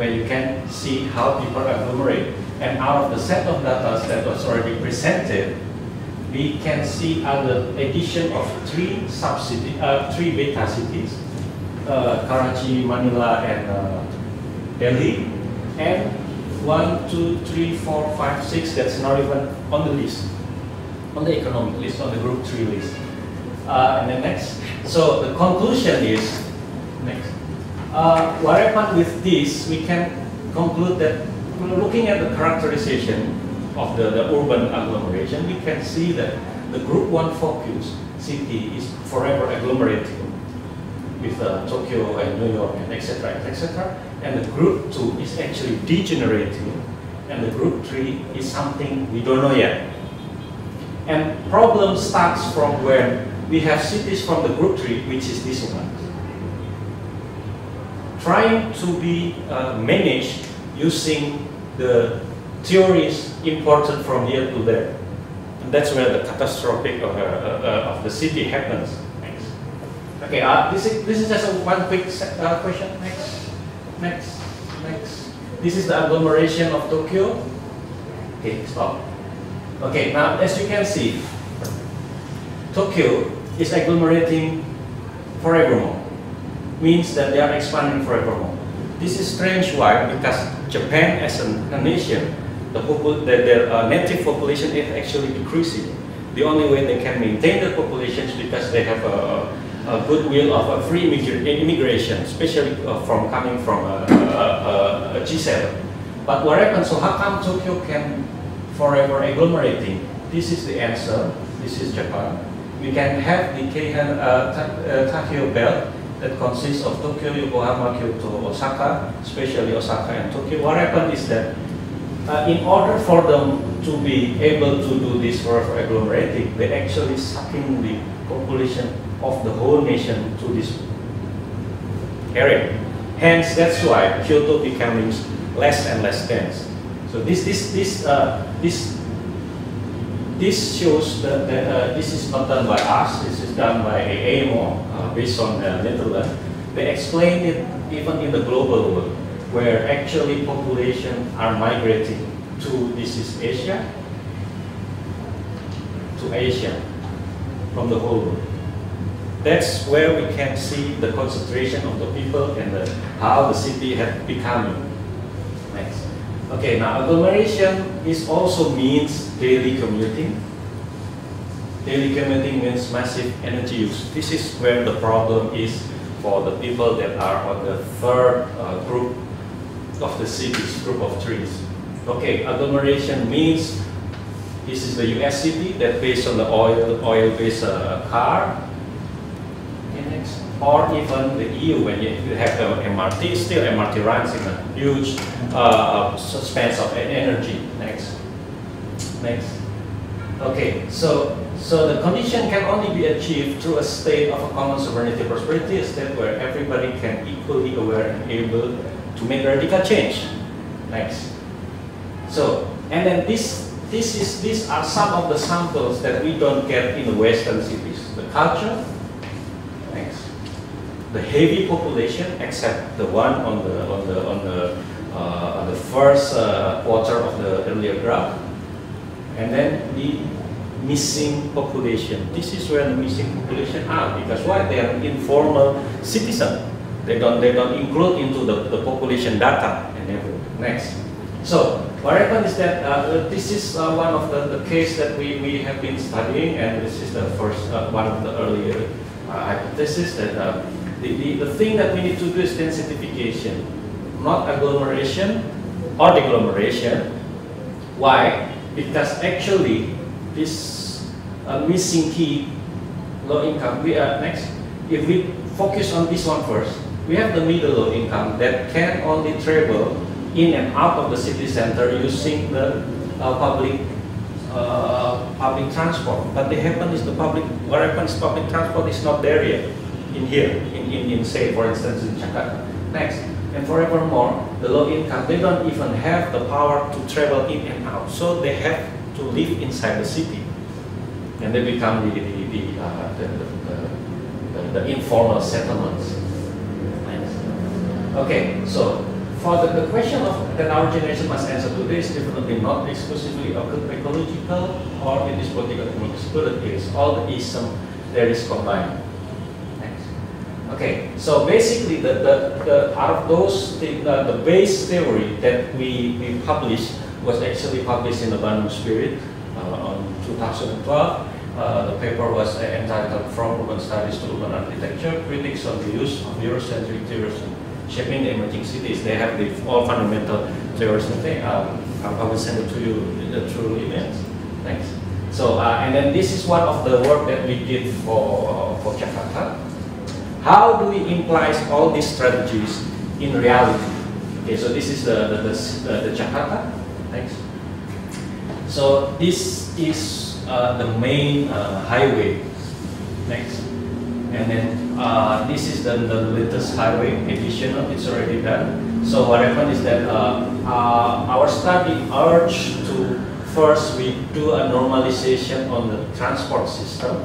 where you can see how people agglomerate. And out of the set of data that was already presented, we can see other addition of three beta cities, Karachi, Manila, and Delhi, and 1, 2, 3, 4, 5, 6 that's not even on the list, on the economic list, on the group 3 list. And then next, so the conclusion is next. What happened with this? We can conclude that, looking at the characterization of the urban agglomeration, we can see that the group 1 focus city is forever agglomerating with Tokyo and New York and etc. And the group 2 is actually degenerating, and the group 3 is something we don't know yet. And problem starts from where we have cities from the group 3, which is this one, trying to be managed using the theories imported from here to there. And that's where the catastrophic of the city happens. Next. Okay, this is just one quick question. Next. This is the agglomeration of Tokyo. Okay, stop. Okay, now as you can see, Tokyo is agglomerating forevermore. Means that they are expanding forevermore. This is strange, why? Because Japan as a nation, their native population is actually decreasing. The only way they can maintain their population is because they have a goodwill of a free immigration, especially coming from a G7. But what happens? So how come Tokyo can forever agglomerating? This is the answer. This is Japan. We can have the Keihan Takeo Belt that consists of Tokyo, Yokohama, Kyoto, Osaka, especially Osaka and Tokyo. What happened is that in order for them to be able to do this for agglomerating, they actually sucking the population of the whole nation to this area. Hence, that's why Kyoto becoming less and less dense. So this shows that, this is not done by us. This is done by AMO based on the Netherlands. They explain it even in the global world, where actually population are migrating to this is Asia, to Asia from the whole world. That's where we can see the concentration of the people and the, how the city had become. Next. Okay, now agglomeration is also means daily commuting. Daily commuting means massive energy use. This is where the problem is for the people that are on the third group of the cities, group of trees. Okay, agglomeration means this is the US city that based on the oil-based car. Okay, next. Or even the EU, when you have the MRT, still MRT runs in a huge suspense of energy. Next. Next. Okay, so the condition can only be achieved through a state of a common sovereignty prosperity, a state where everybody can equally aware and able to make radical change. Next. So, and then these are some of the samples that we don't get in the Western cities. The culture. The heavy population, except the one on the first quarter of the earlier graph, and then the missing population. This is where the missing population are, because why? They are informal citizens. They don't include into the population data and everything. Next. So what happened is that this is one of the case that we have been studying, and this is the first one of the earlier hypothesis that. The thing that we need to do is densification, not agglomeration or deglomeration. Why? Because actually this missing key, low income, next, if we focus on this one first, we have the middle low income that can only travel in and out of the city center using the public transport. But what happens public transport is not there yet. In here, in say for instance in Jakarta. Next, and forevermore, the low income, they don't even have the power to travel in and out, so they have to live inside the city, and they become the informal settlements. Next. Okay, so for the question of that our generation must answer to this, definitely not exclusively ecological or it is political economics, but it is all the ism that is combined. Okay, so basically, out of those, the base theory that we published was actually published in the Bandung Spirit on 2012. The paper was entitled "From Urban Studies to Urban Architecture: Critics on the Use of Eurocentric Theories Shaping the Emerging Cities." They have the all fundamental theories. I will send it to you through emails. Thanks. So, and then this is one of the work that we did for Jakarta. How do we imply all these strategies in reality? Okay, so this is the Jakarta. Thanks. So this is the main highway. Next, and then this is the latest highway edition. It's already done. So what happened is that our study urged to first we do a normalization on the transport system,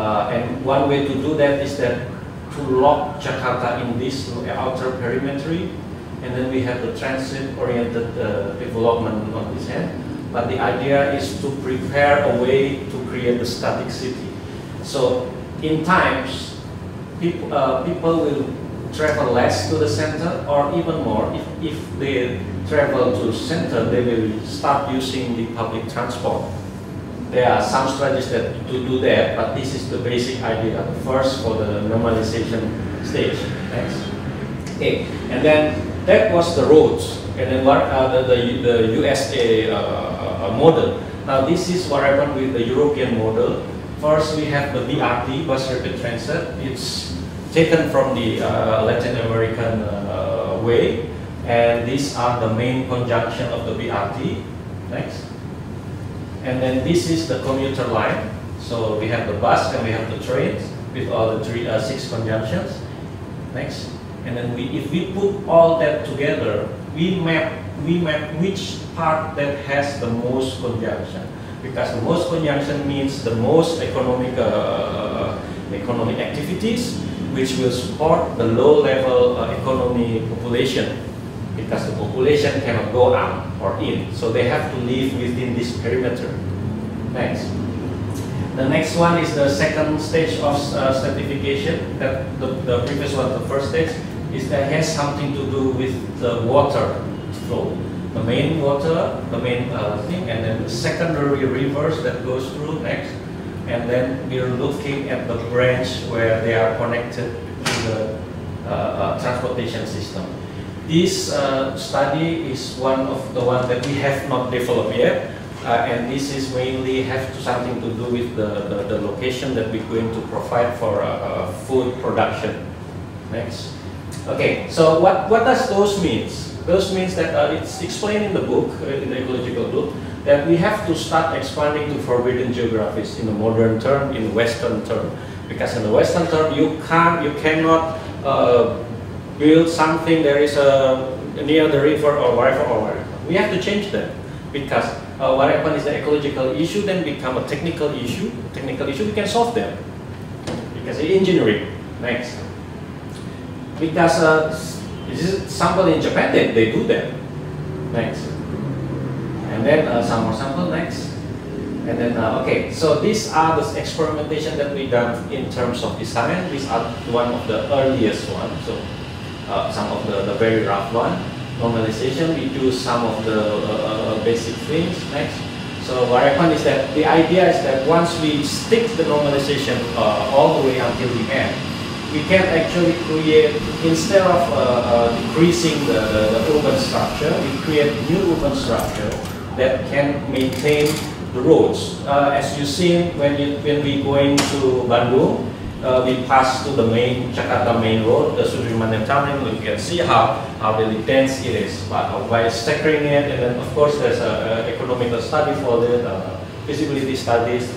and one way to do that is that to lock Jakarta in this outer perimetry, and then we have the transit-oriented development on this end. But the idea is to prepare a way to create the static city. So in times, people will travel less to the center, or even more. If they travel to the center, they will start using the public transport. There are some strategies that to do that, but this is the basic idea. First, for the normalization stage. Next. Okay, and then that was the roads, and then what the USA model. Now this is what happened with the European model. First, we have the BRT, Bus Rapid Transit. It's taken from the Latin American way, and these are the main conjunction of the BRT. Next. And then this is the commuter line. So we have the bus and we have the trains with all the six conjunctions. Next. And then we, if we put all that together, we map which part that has the most conjunction. Because the most conjunction means the most economic economic activities, which will support the low-level economy population, because the population cannot go out or in, so they have to live within this perimeter. Next. The next one is the second stage of stratification. That the previous one, the first stage, is that has something to do with the water flow. The main water, the main thing, and then the secondary rivers that goes through next. And then we are looking at the branch where they are connected to the transportation system. This study is one of the ones that we have not developed yet. And this is mainly have something to do with the location that we're going to provide for food production. Next. Okay, so what does those mean? Those means that it's explained in the book, in the ecological book, that we have to start expanding to forbidden geographies in the modern term, in Western term. Because in the Western term, you cannot build something that is near the river or wherever or wherever. We have to change that, because what happens is the ecological issue then become a technical issue. Technical issue, we can solve them, because it's engineering. Next. Because sample in Japan, they do that. Next. And then some more sample next, and then okay. So these are the experimentation that we done in terms of design. These are one of the earliest ones. So some of the very rough one. Normalization. We do some of the basic things next. So what happened is that the idea is that once we stick the normalization all the way until the end, we can actually create, instead of decreasing the urban structure, we create new urban structure that can maintain the roads. As you seen, when we going to Bandung, we pass to the main Jakarta main road, the Sudirman Tamrin. You can see how really dense it is. But by staggering it, and then of course there's an economical study for that, feasibility studies.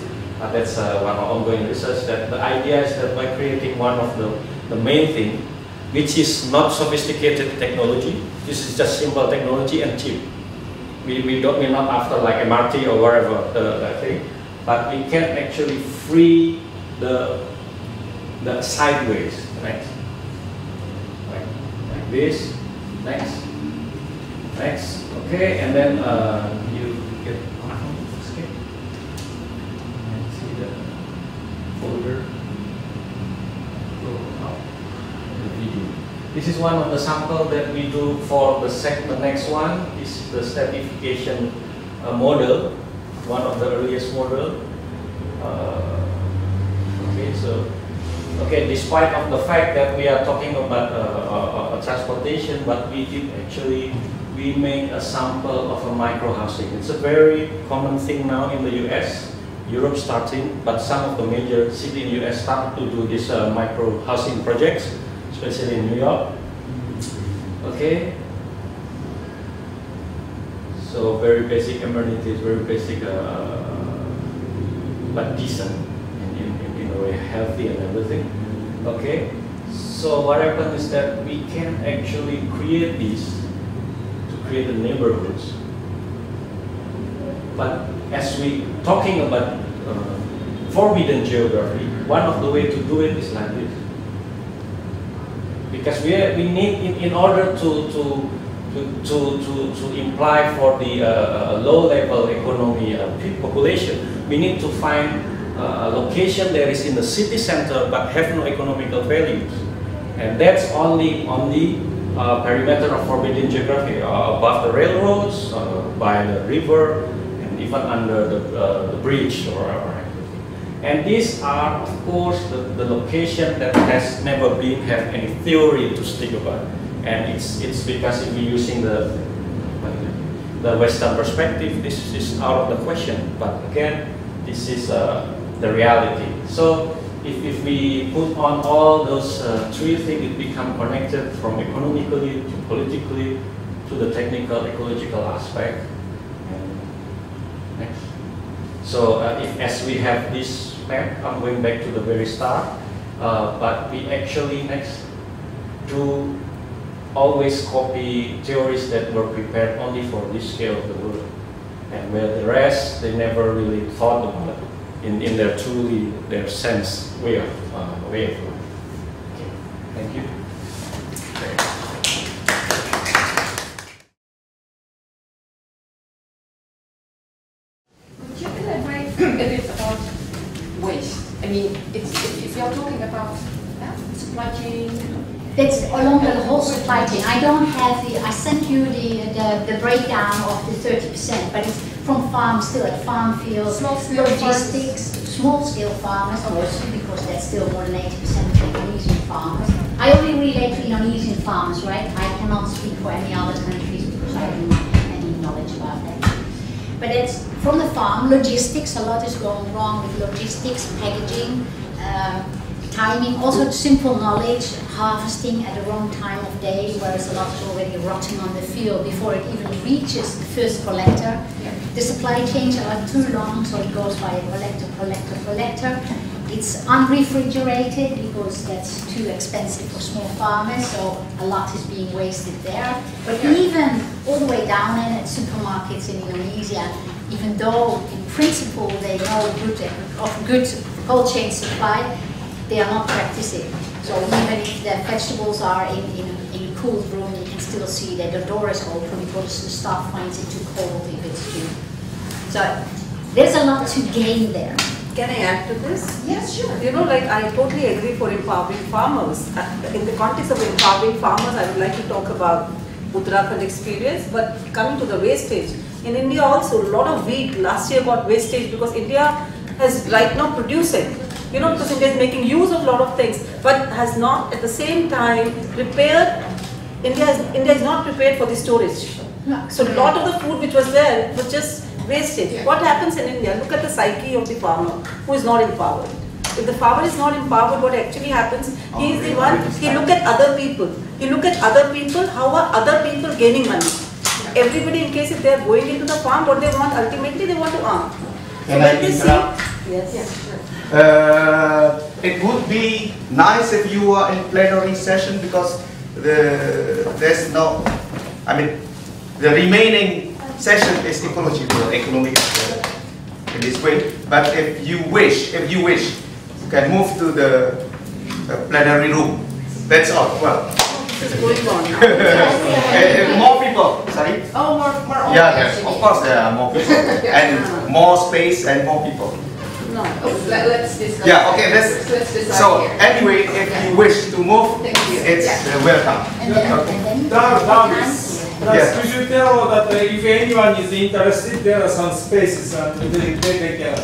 That's one of ongoing research. That the idea is that by creating one of the main thing, which is not sophisticated technology, this is just simple technology and cheap. We're not after like MRT or whatever thing, but we can actually free the sideways, next, like this, next, next, okay, and then you get escape. And see the folder go out the video. This is one of the sample that we do for the next one is the stratification model, one of the earliest model. Okay, so. Okay, despite of the fact that we are talking about transportation, but we did actually, we made a sample of a micro-housing. It's a very common thing now in the US, Europe starting, but some of the major cities in the US start to do these micro-housing projects, especially in New York. Okay. So very basic amenities, very basic, but decent. Healthy and everything. Okay, so what happened is that we can actually create these to create the neighborhoods. But as we talking about forbidden geography, one of the way to do it is like this. Because we need in order to imply for the low-level economy population, we need to find a location that is in the city center but have no economical values, and that's only on the perimeter of forbidden geography, above the railroads, by the river, and even under the bridge or whatever. And these are, of course, the location that has never been have any theory to speak about, and it's because if we're using the Western perspective, this is out of the question. But again, this is the reality. So if we put on all those three things, it becomes connected from economically to politically to the technical ecological aspect. Next. So if as we have this map, I'm going back to the very start, but we actually next do always copy theories that were prepared only for this scale of the world. And where the rest, they never really thought about it in their truly, their sense way of life. Okay. Thank you. Could you elaborate a bit about waste? I mean, if you're talking about supply chain, it's along the whole supply chain. I don't have the, I sent you the breakdown of the 30%, but it's from farms, still at farm fields, logistics, small-scale farmers also, because that's still more than 80% of Indonesian farmers. I only relate to Indonesian farmers, right? I cannot speak for any other countries because I don't have any knowledge about that. But it's from the farm, logistics, a lot is going wrong with logistics, packaging, timing, also simple knowledge, harvesting at the wrong time of day, whereas a lot is already rotting on the field before it even reaches the first collector. Yeah. The supply chains are too long, so it goes by collector, collector, collector. It's unrefrigerated because that's too expensive for small farmers, so a lot is being wasted there. But even all the way down at supermarkets in Indonesia, even though in principle they know good cold chain supply, they are not practicing. So even if the vegetables are in a cool room, you can still see that the door is open because the staff finds it too cold if it's too. So there's a lot to gain there. Can I add to this? Yes, sure. You know, like I totally agree for empowering farmers. In the context of empowering farmers, I would like to talk about Uttarakhand experience, but coming to the wastage. In India also, a lot of wheat last year got wastage because India has right now producing. You know, because India is making use of a lot of things, but has not at the same time prepared. India is not prepared for the storage. So a lot of the food which was there was just wasted. Yeah. What happens in India? Look at the psyche of the farmer who is not empowered. If the farmer is not empowered, what actually happens? He is the one. He look at other people. He look at other people. How are other people gaining money? Everybody, in case if they are going into the farm, what they want ultimately they want to earn. So when they see, yes, yes. Sure. It would be nice if you were in plenary session because there's no, I mean, the remaining session is ecological, economic in this way. But if you wish, you can move to the plenary room. That's all. Well, it's going on. More people. Sorry. Oh, more. Yeah, yes, of course there are more people and more space and more people. No. Oh, let's discuss. Yeah, okay, let's decide so here. Anyway, if you wish to move, it's welcome. And then, yes. Could you tell that if anyone is interested, there are some spaces and they can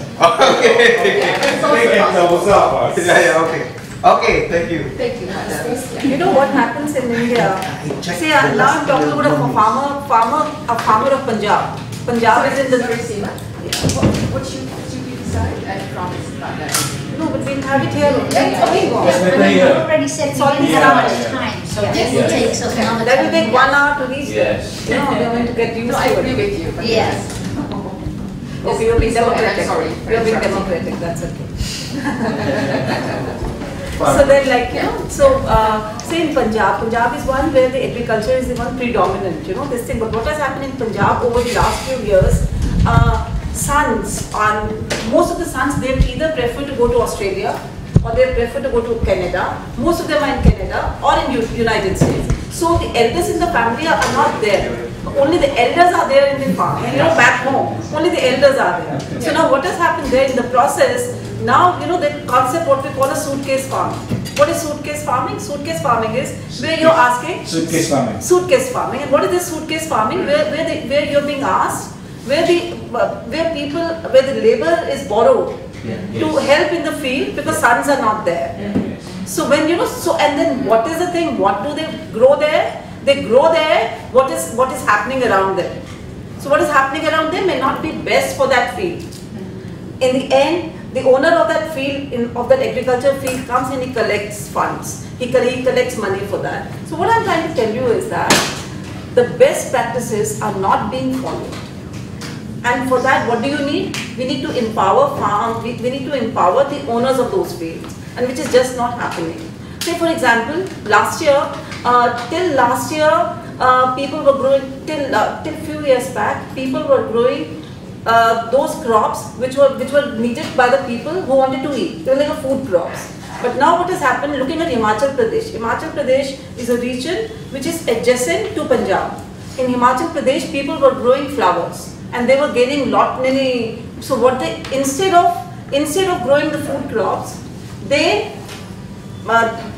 observe us. Yeah, okay. Okay, thank you. Thank you. You know what happens in India? Say, now I'm talking about a farmer of Punjab. Punjab is in the... I promise about that. No, but we'll have it here. Yes, we already said it's already time, so this takes us another time. That will take 1 hour to reach there. No, we are going to get used to it. I agree with you. Yes. Okay, you're being democratic. Sorry. You're being democratic, that's okay. So then, like, you know, so say in Punjab, Punjab is one where the agriculture is the one predominant, you know, this thing. But what has happened in Punjab over the last few years, sons, most of the sons, they either prefer to go to Australia or they prefer to go to Canada. Most of them are in Canada or in United States. So the elders in the family are not there. Only the elders are there in the farm, you know, back home. Only the elders are there. So now what has happened there in the process, now you know the concept what we call a suitcase farm. What is suitcase farming? Suitcase farming is where you're asking... Suitcase farming. Suitcase farming. And what is this suitcase farming? Where you're being asked, where the labor is borrowed to help in the field because sons are not there. So when you know, so and then what is the thing? What do they grow there? They grow there. What is happening around them? So what is happening around them may not be best for that field. In the end, the owner of that field, of that agriculture field, comes and he collects funds. He collects money for that. So what I'm trying to tell you is that the best practices are not being followed. And for that, what do you need? We need to empower farm. We need to empower the owners of those fields, and which is just not happening. Say, for example, last year Till last year, people were growing, till few years back, people were growing those crops which were needed by the people who wanted to eat. They were like a food crops. But now what has happened, looking at Himachal Pradesh. Himachal Pradesh is a region which is adjacent to Punjab. In Himachal Pradesh, people were growing flowers and they were gaining lot many. So what they, instead of growing the food crops, they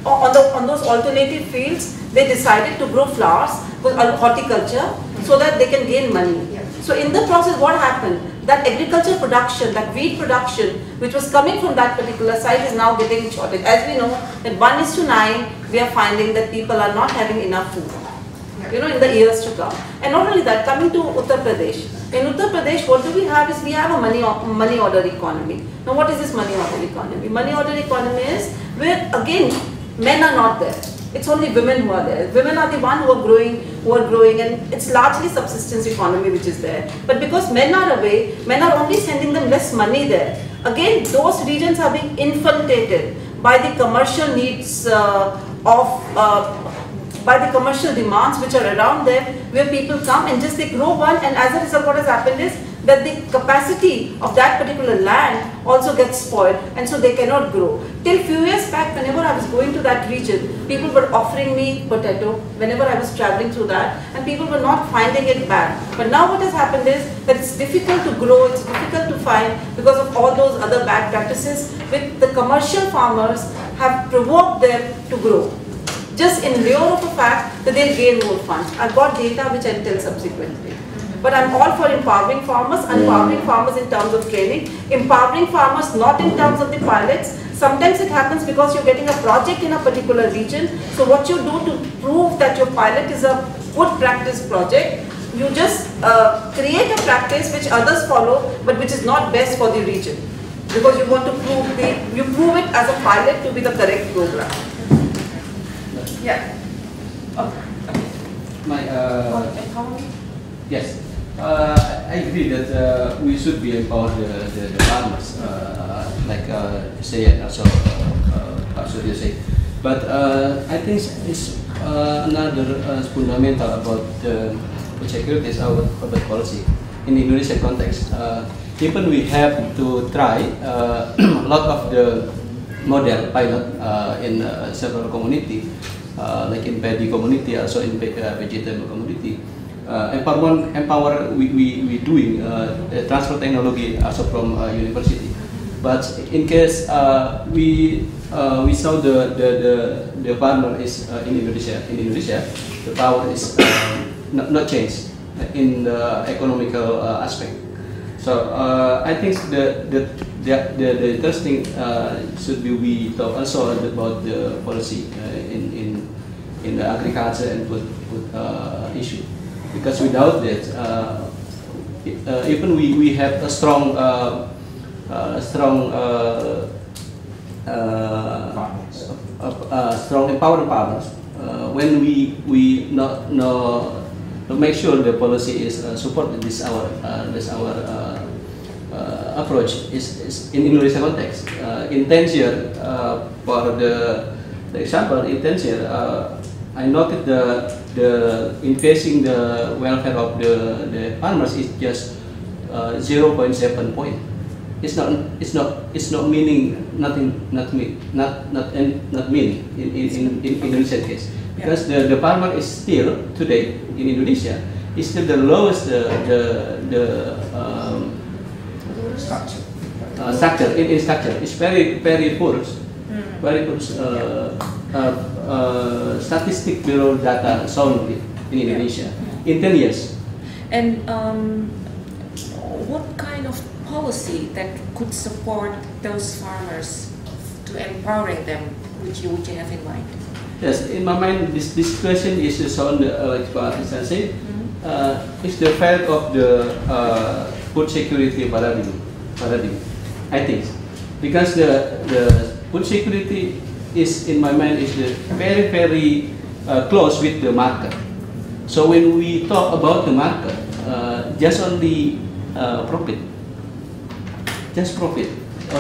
on those alternative fields, they decided to grow flowers with horticulture so that they can gain money. Yeah. So in the process, what happened? That agriculture production, that wheat production, which was coming from that particular site is now getting shorted. As we know, that 1:9, we are finding that people are not having enough food, you know, in the years to come. And not only that, coming to Uttar Pradesh. In Uttar Pradesh, what do we have is we have a money order economy. Now what is this money order economy? Money order economy is where, again, men are not there. It's only women who are there. Women are the one who are growing, and it's largely subsistence economy which is there. But because men are away, men are only sending them less money there. Again, those regions are being inundated by the commercial needs by the commercial demands which are around them, where people come and just they grow one, and as a result what has happened is that the capacity of that particular land also gets spoiled, and so they cannot grow. Till few years back, whenever I was going to that region, people were offering me potato whenever I was traveling through that, and people were not finding it bad. But now what has happened is that it's difficult to grow, it's difficult to find because of all those other bad practices which the commercial farmers have provoked them to grow, just in lieu of the fact that they'll gain more funds. I've got data which I'll tell subsequently. But I'm all for empowering farmers, empowering farmers in terms of training, empowering farmers not in terms of the pilots. Sometimes it happens because you're getting a project in a particular region. So what you do to prove that your pilot is a good practice project, you just create a practice which others follow, but which is not best for the region. Because you want to prove, you prove it as a pilot to be the correct program. Yeah. Okay. Yes. I agree that we should be empower the farmers, like say and also you say. But I think it's another fundamental about the securities our public policy in the Indonesian context. Even we have to try a lot of the model pilot in several community. Like in paddy community, also in vegetable community, empowerment we doing transfer technology also from university. But in case we saw the farmer is in Indonesia, the power is not changed in the economical aspect. So I think the interesting should be we talk also about the policy in the agriculture and food issue, because without that, even we have a strong strong empowered farmers. When we not know to make sure the policy is supported, this our approach is in Indonesian context. In Tangier, for the example, in Tangier, I noted the in facing the welfare of the farmers is just 0.7 point. It's not meaning nothing, not meaning in Indonesian case, because the farmer is still today in Indonesia is still the lowest structure in structure. It's very poor, statistic bureau data sound in Indonesia in 10 years. And what kind of policy that could support those farmers to empowering them, which you have in mind? Yes, in my mind, this question is on the say, it's the fact of the food security paradigm. I think because the food security is, in my mind, is very, very close with the market. So when we talk about the market, just on the profit or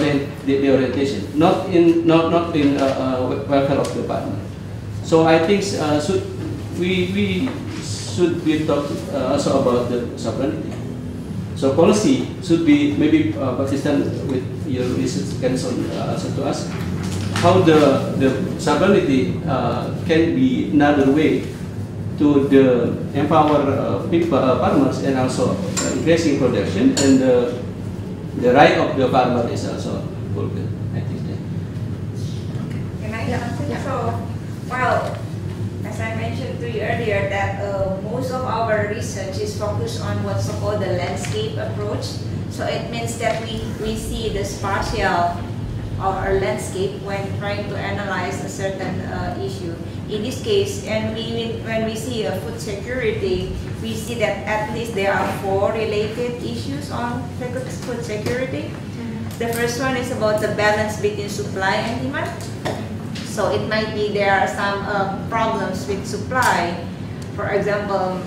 the orientation, not in welfare of the partner. So I think we should be talking also about the sovereignty. So policy should be, maybe Pakistan with your research can answer to us, how the sovereignty can be another way to the empower people, farmers, and also increasing production, and the right of the farmer is also fulfilled. I think that. Okay. Can I answer? Yeah. So, well, as I mentioned to you earlier, that most of our research is focused on what's so-called the landscape approach. So it means that we see the spatial of our landscape when trying to analyze a certain issue. In this case, and when we see food security, we see that at least there are 4 related issues on food security. Mm-hmm. The first one is about the balance between supply and demand. So it might be there are some problems with supply. For example,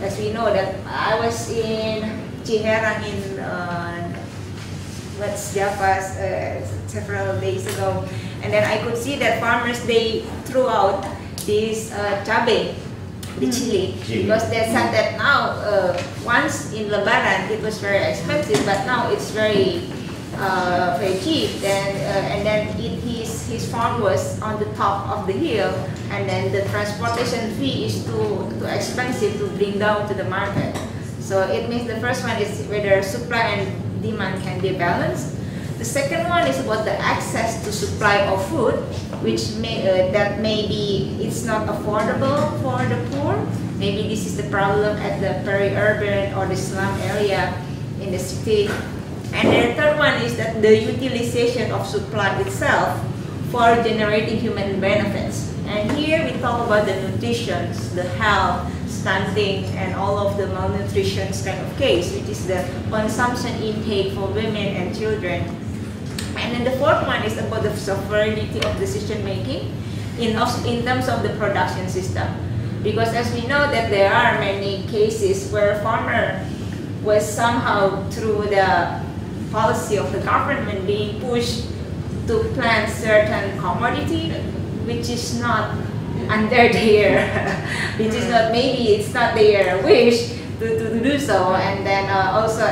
as we know that I was in Ciherang in West Java several days ago, and then I could see that farmers, they threw out this cabe, the chili, because they said that now once in Lebaran it was very expensive, but now it's very cheap. And then his farm was on the top of the hill, and then the transportation fee is too expensive to bring down to the market. So it means the first one is whether supply and demand can be balanced. The second one is about the access to supply of food, which may, that maybe it's not affordable for the poor. Maybe this is the problem at the peri-urban or the slum area in the city. And the third one is that the utilization of supply itself for generating human benefits. And here we talk about the nutrition, the health, stunting, and all of the malnutrition kind of case, which is the consumption intake for women and children. And then the fourth one is about the sovereignty of decision making in terms of the production system, because as we know that there are many cases where a farmer was somehow, through the policy of the government, being pushed to plant certain commodity which is not under their which is not, maybe it's not their wish to do so. And then also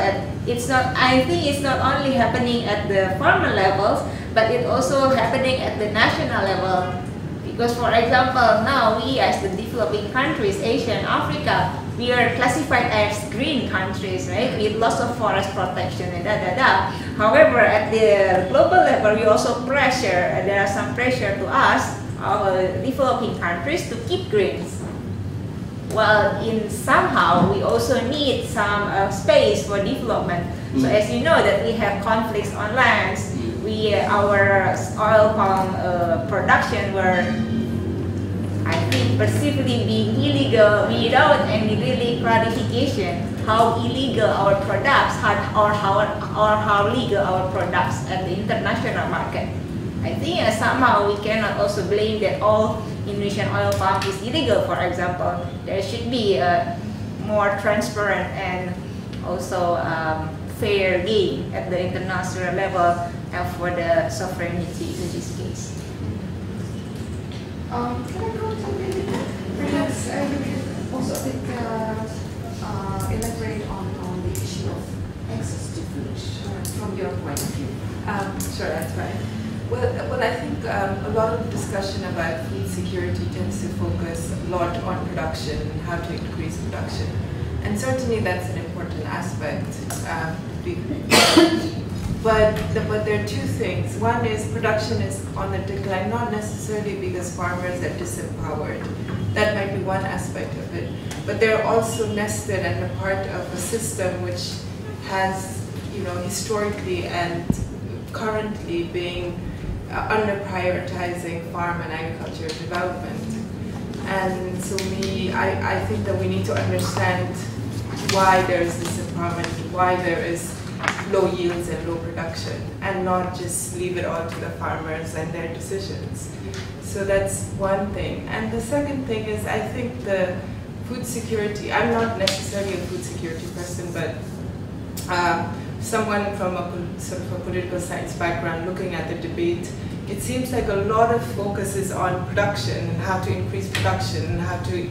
it's not, I think it's not only happening at the farmer levels, but it also happening at the national level, because for example now we as the developing countries, Asia and Africa, we are classified as green countries, right, with lots of forest protection and however at the global level we also pressure, there are some pressure to us, our developing countries, to keep greens. Well, in somehow we also need some space for development. So as you know that we have conflicts on lands, we our oil palm production were, I think, perceivably being illegal without any really clarification how illegal our products are or how legal our products at the international market. I think somehow we cannot also blame that all Indonesian oil palm is illegal. For example, there should be a more transparent and also fair game at the international level for the sovereignty in this case. Can I go to something? Perhaps you can also elaborate on the issue of access to food from your point of view. Sure, that's right. Well, I think a lot of discussion about food security tends to focus a lot on production and how to increase production. And certainly that's an important aspect. But there are two things. One is production is on the decline, not necessarily because farmers are disempowered. That might be one aspect of it. But they're also nested and a part of a system which has, you know, historically and currently being under-prioritizing farm and agriculture development. And so I think that we need to understand why there is disempowerment, why there is low yields and low production, and not just leave it all to the farmers and their decisions. So that's one thing. And the second thing is, I think the food security, I'm not necessarily a food security person, but someone from a sort of a political science background looking at the debate it seems like a lot of focus is on production and how to increase production and how to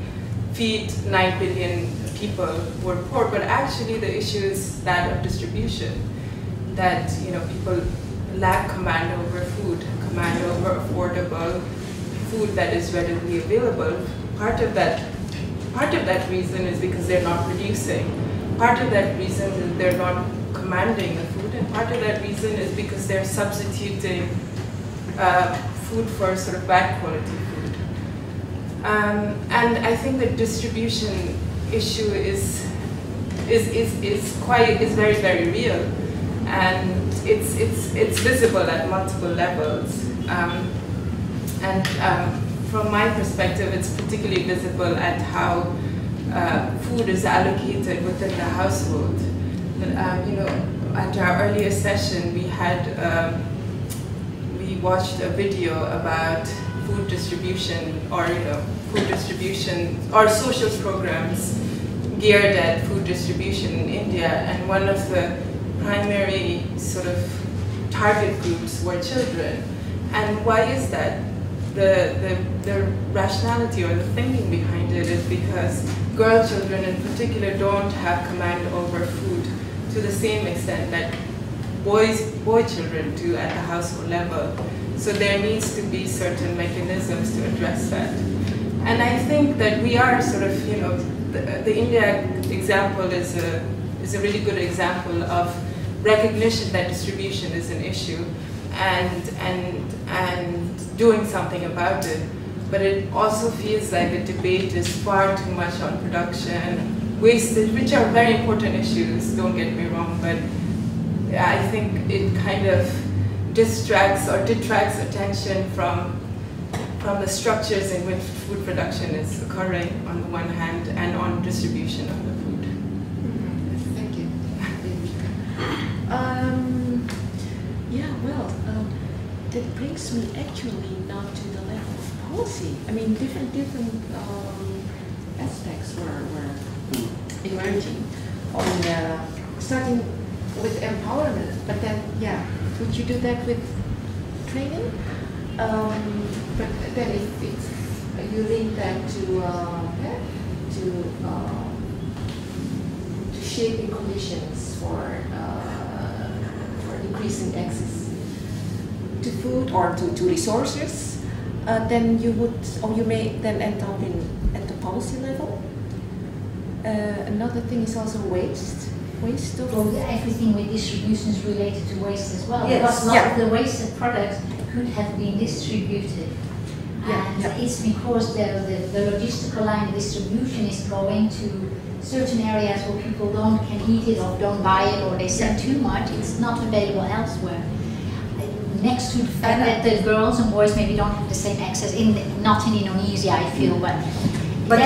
feed 9 billion people who are poor, but actually the issue is that of distribution, that people lack command over food, command over affordable food that is readily available. Part of that reason is because they're not producing. Part of that reason is they're not commanding the food, and part of that reason is because they're substituting food for sort of bad quality food. And I think the distribution issue is very, very real, and it's visible at multiple levels. From my perspective, it's particularly visible at how food is allocated within the household. At our earlier session, we watched a video about food distribution, or food distribution or social programs geared at food distribution in India, and one of the primary sort of target groups were children. And why is that? The rationality or the thinking behind it is because girl children in particular don't have command over food to the same extent that boy children do at the household level. So there needs to be certain mechanisms to address that. And I think that we are sort of, the India example is a really good example of recognition that distribution is an issue and doing something about it. But it also feels like the debate is far too much on production, wastage, which are very important issues, don't get me wrong, but I think it kind of distracts or detracts attention from the structures in which food production is occurring on the one hand, and on distribution of the food. Mm-hmm. Thank you. That brings me actually now to the level of policy. I mean, different aspects were emerging on starting with empowerment, but then would you do that with training? But then if you link that to shaping conditions for increasing access to food or to resources, then you would, or you may then end up at the policy level. Another thing is also waste. Waste of food. Well, everything with distribution is related to waste as well. Yes. Because a lot of the wasted products could have been distributed. It's because the logistical line of distribution is going to certain areas where people can eat it or don't buy it, or they sell too much. It's not available elsewhere. Next to the fact that the girls and boys maybe don't have the same access, not in Indonesia, I feel, but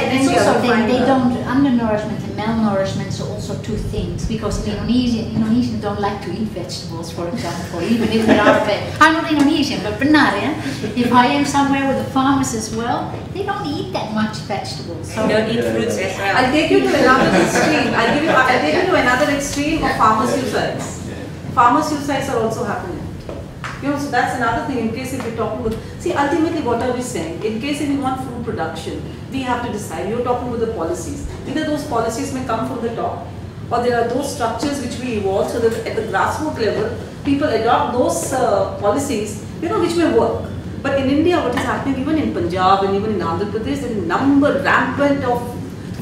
it's also they don't, undernourishment and malnourishment are also two things, because Indonesians don't like to eat vegetables, for example, even if they are I'm not Indonesian, but Bernardia, if I am somewhere with the farmers as well, they don't eat that much vegetables. So they don't eat fruits as well. I'll take you to another extreme. I'll take you to another extreme of farmer suicides. Farmer suicides are also happening. So that's another thing. In case if we're talking with, ultimately what are we saying? In case if we want food production, we have to decide. You're talking with the policies. Either those policies may come from the top, or there are those structures which we evolve so that at the grassroots level, people adopt those policies, which may work. But in India, what is happening, even in Punjab and even in Andhra Pradesh, there is a rampant of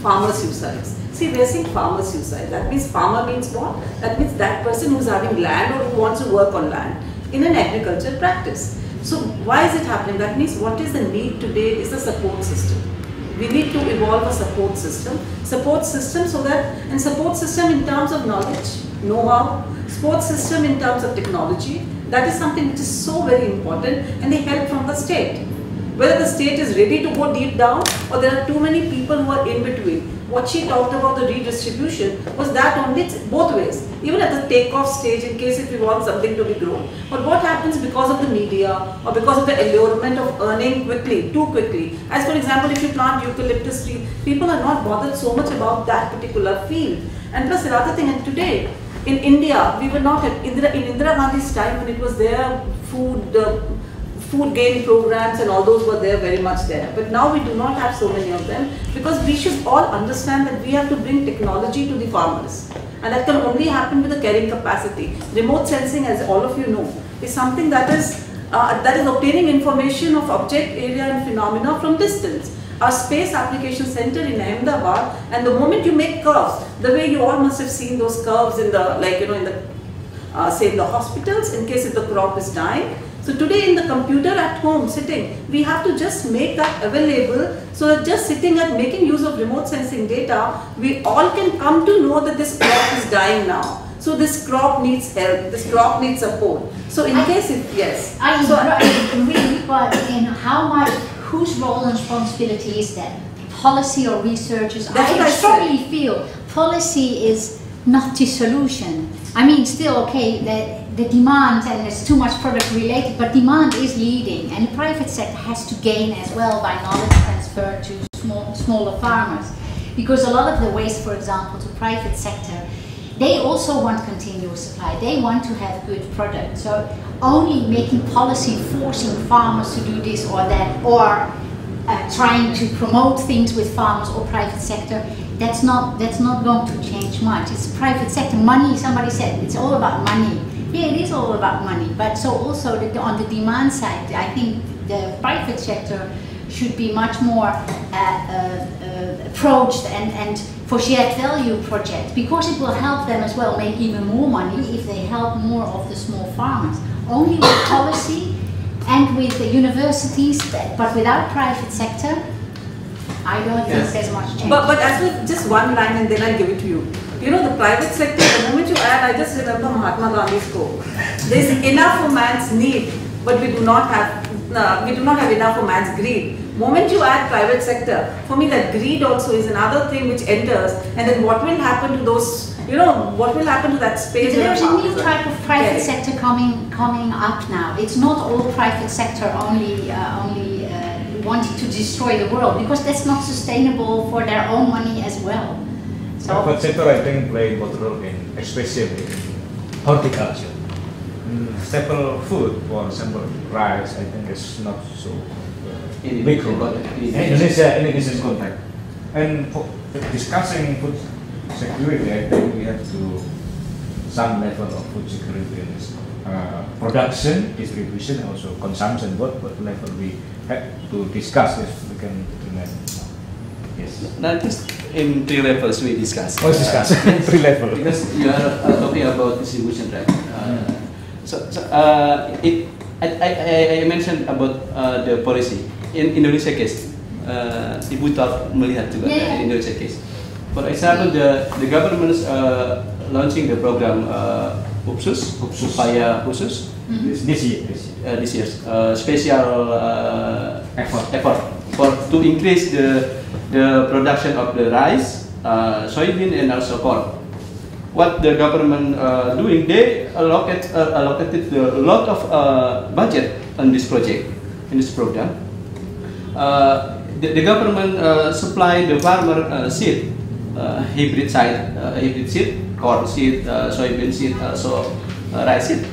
farmer suicides. They're saying farmer suicide. That means farmer means what? That means that person who's having land or who wants to work on land, in an agricultural practice. So why is it happening? That means what is the need today is a support system. We need to evolve a support system so that, and support system in terms of knowledge, know-how, support system in terms of technology, that is something which is so very important, and they help from the state. Whether the state is ready to go deep down, or there are too many people who are in between. What she talked about, the redistribution, was that only both ways. Even at the takeoff stage, in case if we want something to be grown. But what happens because of the media, or because of the allurement of earning quickly, too quickly. As for example, if you plant eucalyptus tree, people are not bothered so much about that particular field. And plus another thing, and today, in India, we were not, in Indira Gandhi's time when it was there, food, food gain programs and all those were there, very much there. But now we do not have so many of them, because we should all understand that we have to bring technology to the farmers. And that can only happen with the carrying capacity. Remote sensing, as all of you know, is something that is obtaining information of object, area and phenomena from distance. Our space application center in Ahmedabad, and the moment you make curves, the way you all must have seen those curves in the, like, you know, in the, say in the hospitals, in case if the crop is dying. So today in the computer at home sitting, we have to just make that available, so that just sitting and making use of remote sensing data, we all can come to know that this crop is dying now. So this crop needs help, this crop needs support. So in case if, yes. I agree, but in how much, whose role and responsibility is that? Policy or researchers? I strongly feel policy is not the solution. I mean, still, okay, the demand, and it's too much product related, but demand is leading, and the private sector has to gain as well by knowledge transfer to smaller farmers. Because a lot of the waste, for example, to private sector, they also want continuous supply. They want to have good products. So only making policy forcing farmers to do this or that, or trying to promote things with farmers or private sector, that's not going to change much. It's private sector money. Somebody said it's all about money. Yeah, it is all about money. But so also on the demand side, I think the private sector should be much more approached and for shared value projects, because it will help them as well make even more money if they help more of the small farmers. Only with policy and with the universities, but without private sector, I don't think there's much change. But as with just one line, and then I'll give it to you. You know, the private sector, the moment you add, I just remember Mahatma Gandhi's quote. There's enough for man's need, but we do not have enough for man's greed. Moment you add private sector, for me that greed also is another thing which enters, and then what will happen to those, you know, what will happen to that space? There's a new type of private sector coming up now. It's not all private sector only wanting to destroy the world, because that's not sustainable for their own money as well. So private sector, I think, play important role in, especially horticulture. Staple food, for example, rice, I think it's not so big role. Indonesia is good. And for discussing food security, I think we have to some level of food security in production, distribution, also consumption. What level we have to discuss if we can implement. Yes. Not just in three levels we discuss. Oh, discuss in three levels. Because you are talking about distribution, right? I mentioned about the policy in Indonesia case. Ibu Tauf melihat juga in Indonesia case. For example, the government is launching the program upaya khusus this year special effort to increase the production of the rice, soybean, and also corn. What the government doing, they allocated a lot of budget on this project, in this program. The government supplied the farmer seed, hybrid seed, corn seed, soybean seed, also rice seed,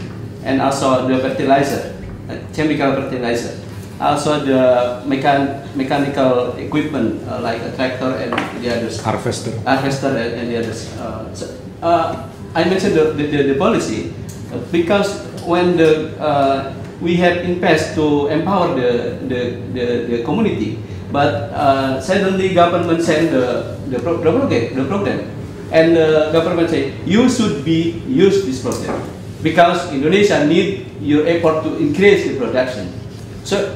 and also the fertilizer, chemical fertilizer. Also the mechanical equipment like a tractor and the others. Harvester and the others. I mentioned the policy because when we have invest to empower the community, but suddenly government send the program, and the government say you should be use this program because Indonesia need your effort to increase the production. So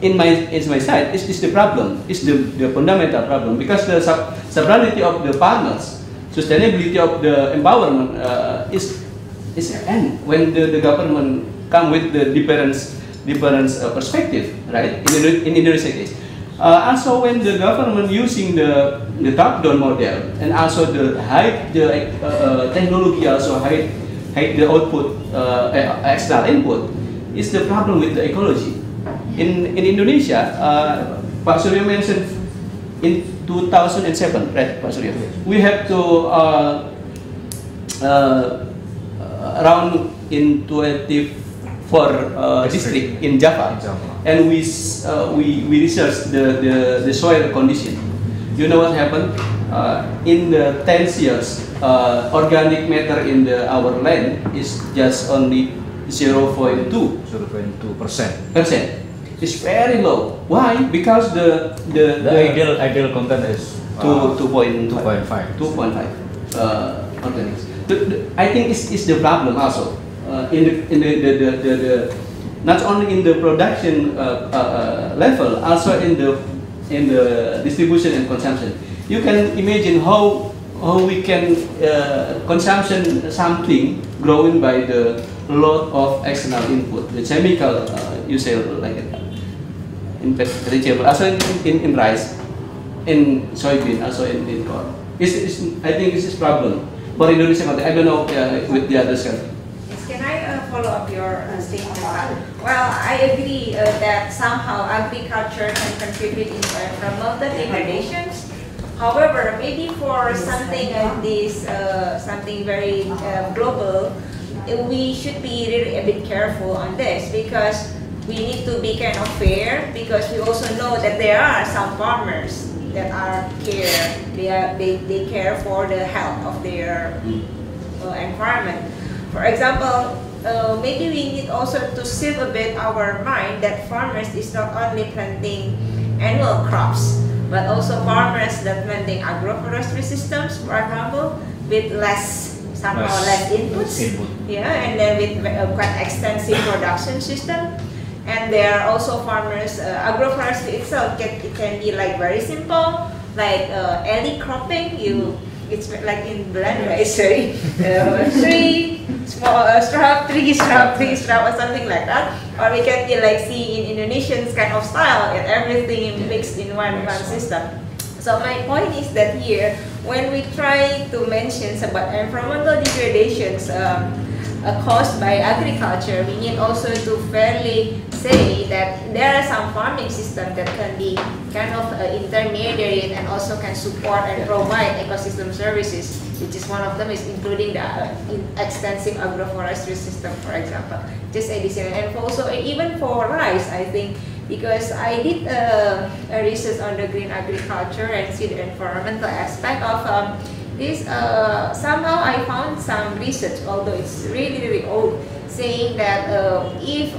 in my side, it's the problem. It's the fundamental problem because the sovereignty of the farmers. Sustainability of the empowerment is at end when the government come with the different perspective, right? In Indonesia case, also when the government using the top-down model and also the high technology also high the output external input is the problem with the ecology. In Indonesia, Pak Surya mentioned in 2007, right, Pak Surya? We have to around in 24 per district in Java, and we researched the soil condition. You know what happened? In the 10 years, organic matter in our land is just only 0.2%. It's very low. Why? Because the ideal content is 2.5 organics. I think it's the problem also in the not only in the production level, also in the distribution and consumption. You can imagine how we can consumption something growing by the lot of external input, the chemical usage like that. In vegetable, also in rice, in soybean, also in corn. I think this is problem for Indonesia. I don't know with the other country. Yes, can I follow up your statement? Well, I agree that somehow agriculture can contribute into environmental degradations. However, maybe for something like this, something very global, we should be really a bit careful on this, because we need to be kind of fair, because we also know that there are some farmers that they care for the health of their environment. For example, maybe we need also to shift a bit our mind that farmers is not only planting annual crops, but also farmers that planting agroforestry systems, for example, with somehow less inputs. Yeah, and then with quite extensive production system. And there are also farmers, agroforestry itself, it can be like very simple, like alley cropping. It's like in Belanda, it's very three strap, or something like that. Or we can be like seeing in Indonesian's kind of style, and everything mixed in one system. So my point is that here, when we try to mention about environmental degradations, caused by agriculture, we need also to fairly say that there are some farming systems that can be kind of intermediary and also can support and provide ecosystem services, which is one of them is including the extensive agroforestry system, for example. Just additional. And also, even for rice, I think, because I did a research on the green agriculture and see the environmental aspect of this, somehow I found some research, although it's really, really old, saying that if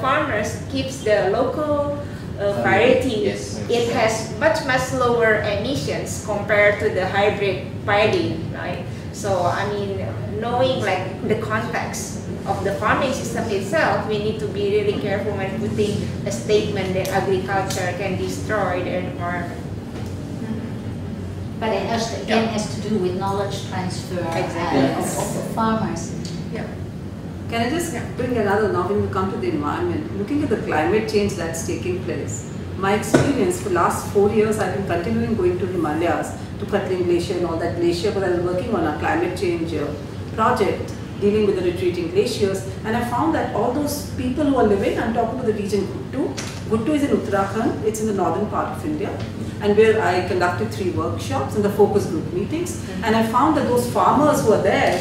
farmers keeps the local variety, yes, it has much lower emissions compared to the hybrid variety, right? So, I mean, knowing like the context of the farming system itself, we need to be really careful when putting a statement that agriculture can destroy the environment. But it has to do with knowledge transfer of the farmers. Yeah. Can I just bring another now when we come to the environment? Looking at the climate change that's taking place, my experience for the last 4 years, I've been continuing going to Himalayas, to Katling Glacier and all that glacier, but I was working on a climate change project, dealing with the retreating glaciers, and I found that all those people who are living, I'm talking about the region Guttu is in Uttarakhand, it's in the northern part of India, and where I conducted 3 workshops and the focus group meetings, and I found that those farmers who are there,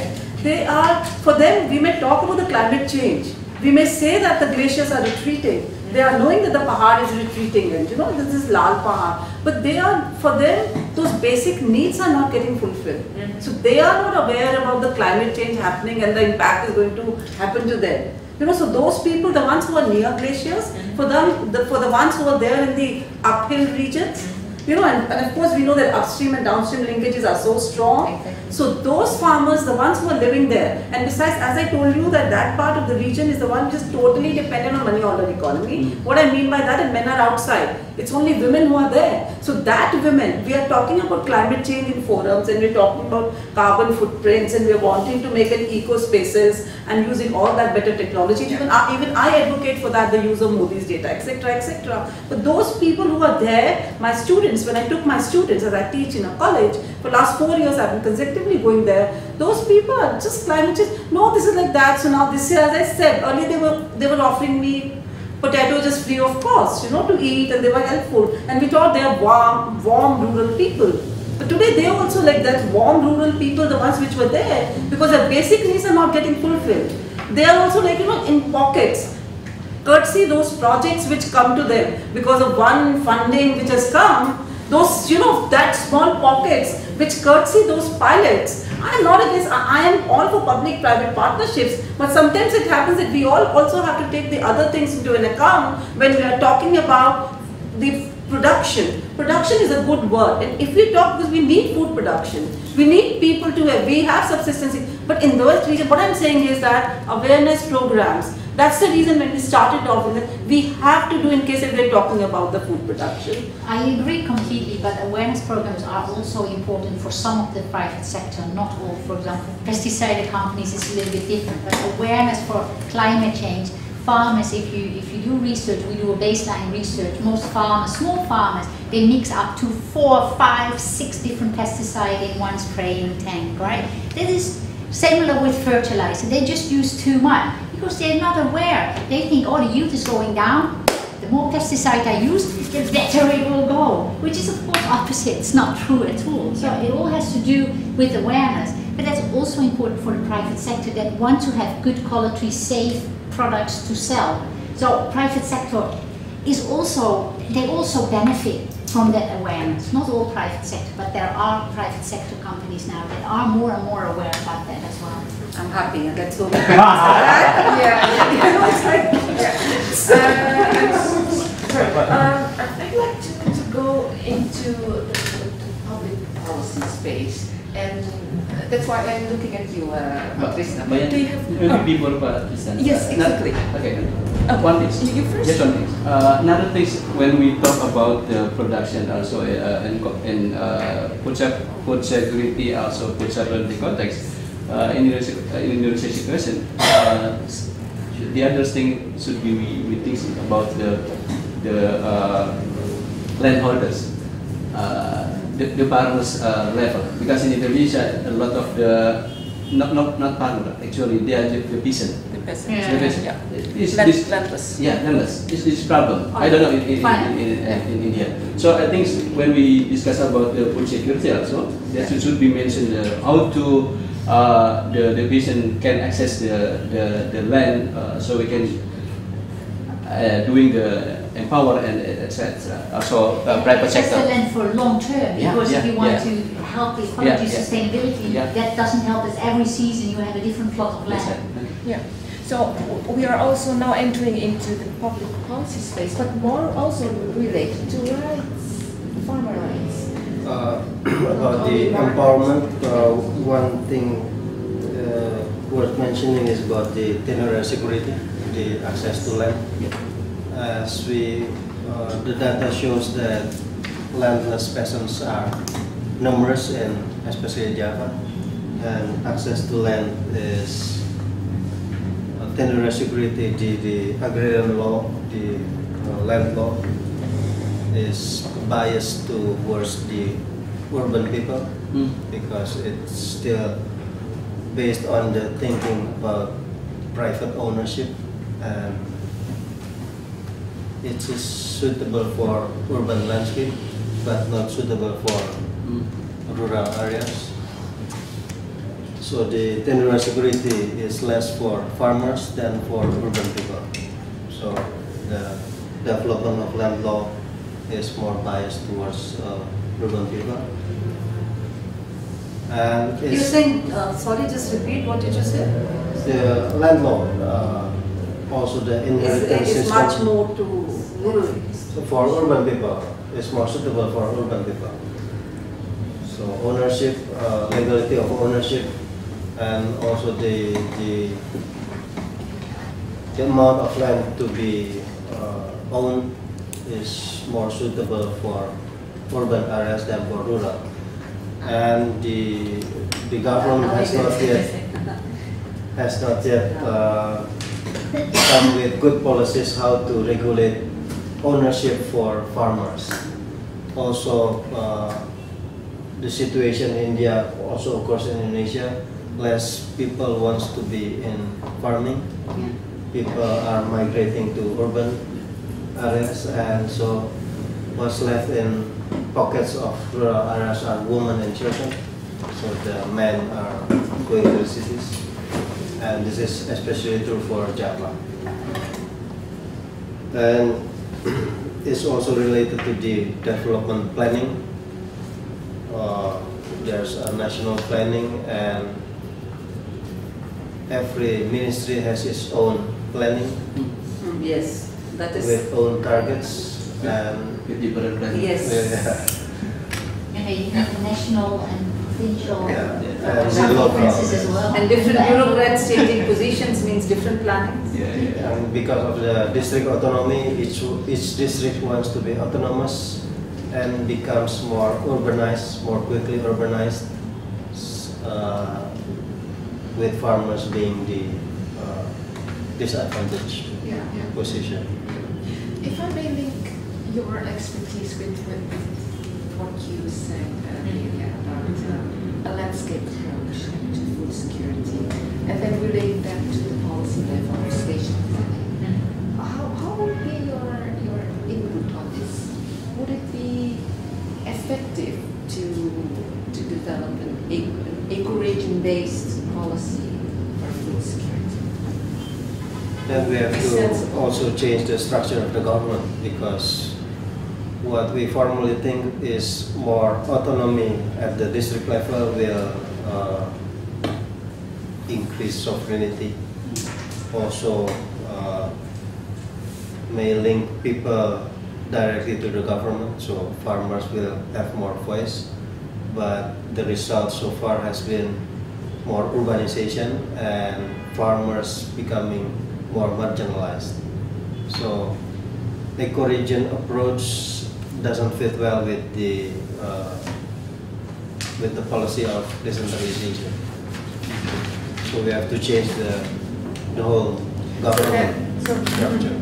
for them, we may talk about the climate change, we may say that the glaciers are retreating, they are knowing that the Pahad is retreating, and you know, this is Lal Pahad, but they are, for them, those basic needs are not getting fulfilled. So they are not aware about the climate change happening and the impact is going to happen to them. You know, so those people, the ones who are near glaciers, for them, for the ones who are there in the uphill regions, you know, and of course we know that upstream and downstream linkages are so strong. Exactly. So those farmers, the ones who are living there, and besides, as I told you, that part of the region is the one just totally dependent on money order economy. What I mean by that is men are outside. It's only women who are there. So that women, we are talking about climate change in forums, and we're talking about carbon footprints, and we're wanting to make an eco spaces and using all that better technology. Yeah. Even I advocate for that, the use of Modi's data, etc., etc. But those people who are there, my students, when I took my students, as I teach in a college, for the last 4 years I've been consecutively going there, those people are just climate change. No, this is like that, so now this year, as I said, earlier they were offering me potato just free of cost, you know, to eat, and they were helpful. And we thought they are warm rural people. But today they are also like that warm rural people, the ones which were there, because their basic needs are not getting fulfilled. They are also like, in pockets. Courtesy those projects which come to them because of one funding which has come, those, that small pockets which courtesy those pilots. I am not against, I am all for public-private partnerships, but sometimes it happens that we all also have to take the other things into an account when we are talking about the production. Production is a good word, and if we talk, because we need food production, we need people to, we have subsistence, but in those regions, what I am saying is that awareness programs, that's the reason when we started off with it, we have to do in case if we're talking about the food production. I agree completely, but awareness programs are also important for some of the private sector, not all. For example, pesticide companies is a little bit different, but awareness for climate change, farmers, if you do research, we do a baseline research, most farmers, small farmers, they mix up to 4, 5, 6 different pesticides in one spraying tank, right? This is similar with fertilizer, they just use too much. Because they're not aware. They think, oh, the yield is going down. The more pesticide I use, the better it will go. Which is, of course, opposite. It's not true at all. So it all has to do with awareness. But that's also important for the private sector that want to have good quality, safe products to sell. So private sector is also, they also benefit from that awareness. Not all private sector, but there are private sector companies now that are more and more aware about that as well. I'm happy, and that's all. I'd like to go into the public policy space, and that's why I'm looking at you, Patricia. Do you have people, Patricia? Yes, exactly. Okay. One thing. You first. Yes, one thing. Another thing, when we talk about the production also and food security, also food security context. In Indonesia situation, the other thing should be we think about the landholders, the farmers level, because in Indonesia a lot of the not farmers actually they are the peasant. Landless. It's problem. I don't know in India. So I think when we discuss about the food security also, that should be mentioned how to. The vision can access the land, so we can doing the empower and etc. So private sector. The land for long term, because if you want to help the ecology sustainability, that doesn't help us. Every season you have a different plot of land. Exactly. Yeah. So we are also now entering into the public policy space, but more also related to rights, farmer rights. About the empowerment, one thing worth mentioning is about the tenure security, the access to land. As the data shows that landless peasants are numerous, and especially Java, and access to land is tenure security. The agrarian law, the land law, is biased towards the urban people because it's still based on the thinking about private ownership, and it is suitable for urban landscape but not suitable for rural areas. So the tenure security is less for farmers than for urban people. So the development of land law is more biased towards urban people. And you're saying, sorry, just repeat what did you say? The land law, also the inheritance is much more to rural. For urban people, it's more suitable for urban people. So ownership, legality of ownership, and also the amount of land to be owned is more suitable for urban areas than for rural, and the government has not yet come with good policies how to regulate ownership for farmers. Also, the situation in India, also of course in Indonesia, less people wants to be in farming. People are migrating to urban areas, and so what's left in pockets of rural areas are women and children, so the men are going to the cities. and this is especially true for Java. And it's also related to the development planning. There's a national planning, and every ministry has its own planning. Yes, that is with own targets and with different planning. Yes. International and provincial conferences as well. And different bureaucrats changing positions means different plannings. Yeah, yeah. And because of the district autonomy, each district wants to be autonomous and becomes more urbanized, more quickly urbanized, with farmers being the disadvantaged position. If I may link your expertise with what you said earlier about a landscape approach to food security, and then relate that to the policy level of spatial planning, how would be your input on this? Would it be effective to develop an ecoregion based policy for food security? Then we have to also change the structure of the government, because what we formally think is more autonomy at the district level will increase sovereignty. Also may link people directly to the government, so farmers will have more voice, but the result so far has been more urbanization and farmers becoming more marginalized. So ecoregion approach doesn't fit well with the policy of decentralization. So we have to change the whole government structure.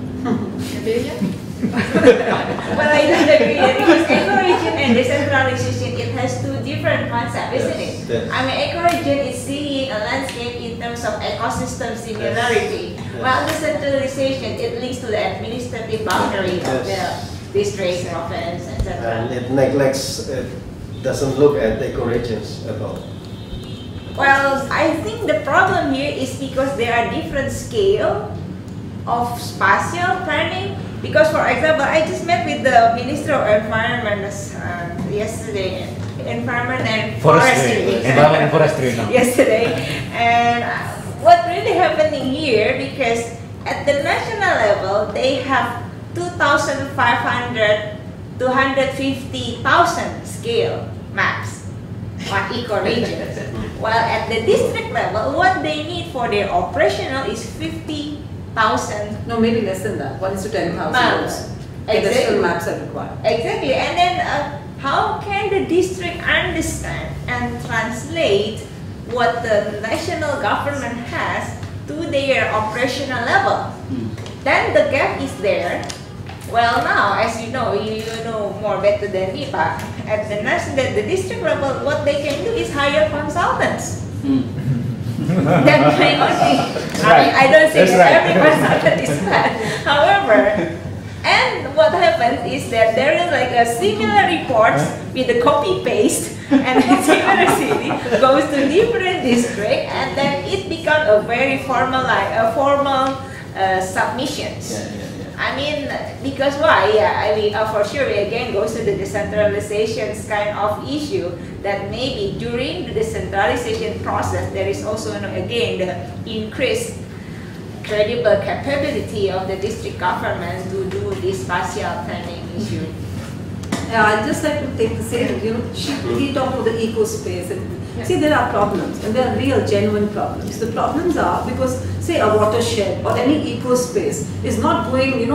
Well, I don't agree. Because ecoregion and decentralization, it has two different concepts, isn't it? Yes. I mean, ecoregion is seeing a landscape in terms of ecosystem similarity, while decentralization, it links to the administrative boundary of the district, province, etc. And it neglects, it doesn't look at ecoregions at all. Well, I think the problem here is because there are different scale of spatial planning. Because, for example, I just met with the Minister of Environment yesterday, Environment and Forestry. Environment and Forestry. Yesterday, and what really happening here? Because at the national level, they have 2,500 to 250,000 scale maps on ecoregions. While at the district level, what they need for their operational is 50,000. No, maybe less than that. 1 to 10,000. Exactly. Maps are required. Exactly. And then how can the district understand and translate what the national government has to their operational level? Then the gap is there. Well, now, as you know more better than me, but at the national, the district level, what they can do is hire consultants. That may not be. I don't think every consultant is bad. However, and what happens is that there is like a similar report with a copy paste, and the similar city goes to different district, and then it becomes a very formal submissions. I mean, because why? I mean, for sure, again, goes to the decentralization kind of issue, that maybe during the decentralization process, there is also, again, the increased credible capability of the district government to do this spatial planning issue. Yeah, I'd just like to take the same, he talked about the eco-space, and see, there are problems, and there are real, genuine problems. The problems are because, say, a watershed or any eco-space is not going, in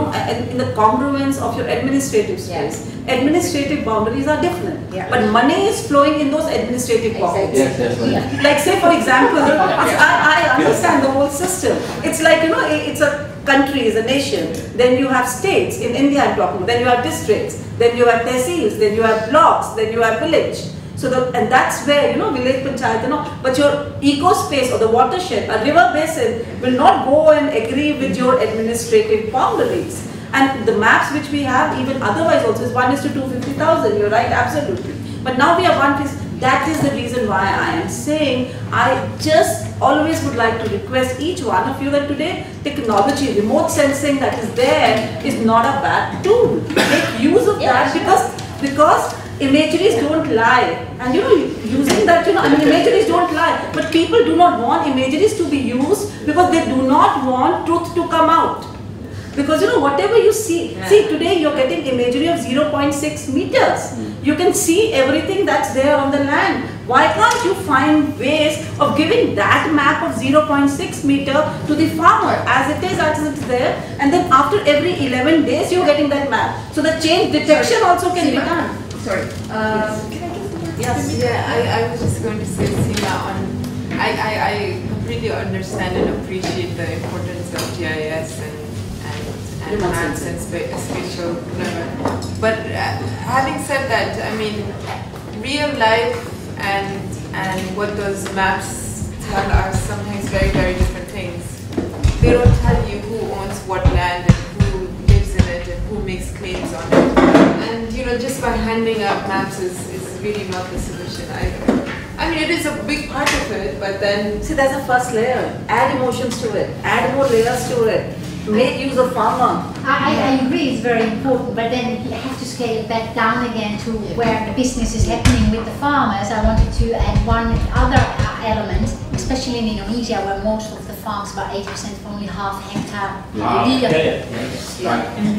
the congruence of your administrative space. Yeah. Administrative boundaries are different, but money is flowing in those administrative boundaries. Exactly. Like, say, for example, I understand the whole system. It's like, it's a country, is a nation. Then you have states, in India I'm talking, then you have districts, then you have tehsils, then you have blocks, then you have village. So and that's where, village panchayat, but your eco-space or the watershed, a river basin, will not go and agree with your administrative boundaries. And the maps which we have, even otherwise also, is 1:250,000, you're right, absolutely. But now we have one piece, That is the reason why I am saying I just always would like to request each one of you that today technology, remote sensing that is there is not a bad tool. Make use of that because imageries don't lie, and you know, using that, you know, I mean, imageries don't lie, but people do not want imageries to be used because they do not want truth to come out. Because you know, whatever you see, see today you're getting imagery of 0.6 meters. You can see everything that's there on the land. Why can't you find ways of giving that map of 0.6 meter to the farmer as it is there, and then after every 11 days you're getting that map. So the change detection also can be done. Sorry. Can I just answer? Yes. Yeah, I was just going to say, Seema, on I completely understand and appreciate the importance of GIS and maps and spatial whatever. But having said that, I mean, real life and what those maps tell are sometimes very, very different things. They don't tell you who owns what land and who lives in it and who makes claims on it. And you know, just by handing out maps is really not the solution either. I mean, it is a big part of it, but then... See, that's the first layer. Add emotions to it. Add more layers to it. Make use of farmer. I agree, it's very important, but then you have to scale it back down again to where the business is happening with the farmers. I wanted to add one other element, especially in Indonesia, where most of the farms, about 80% of only half hectare. Wow.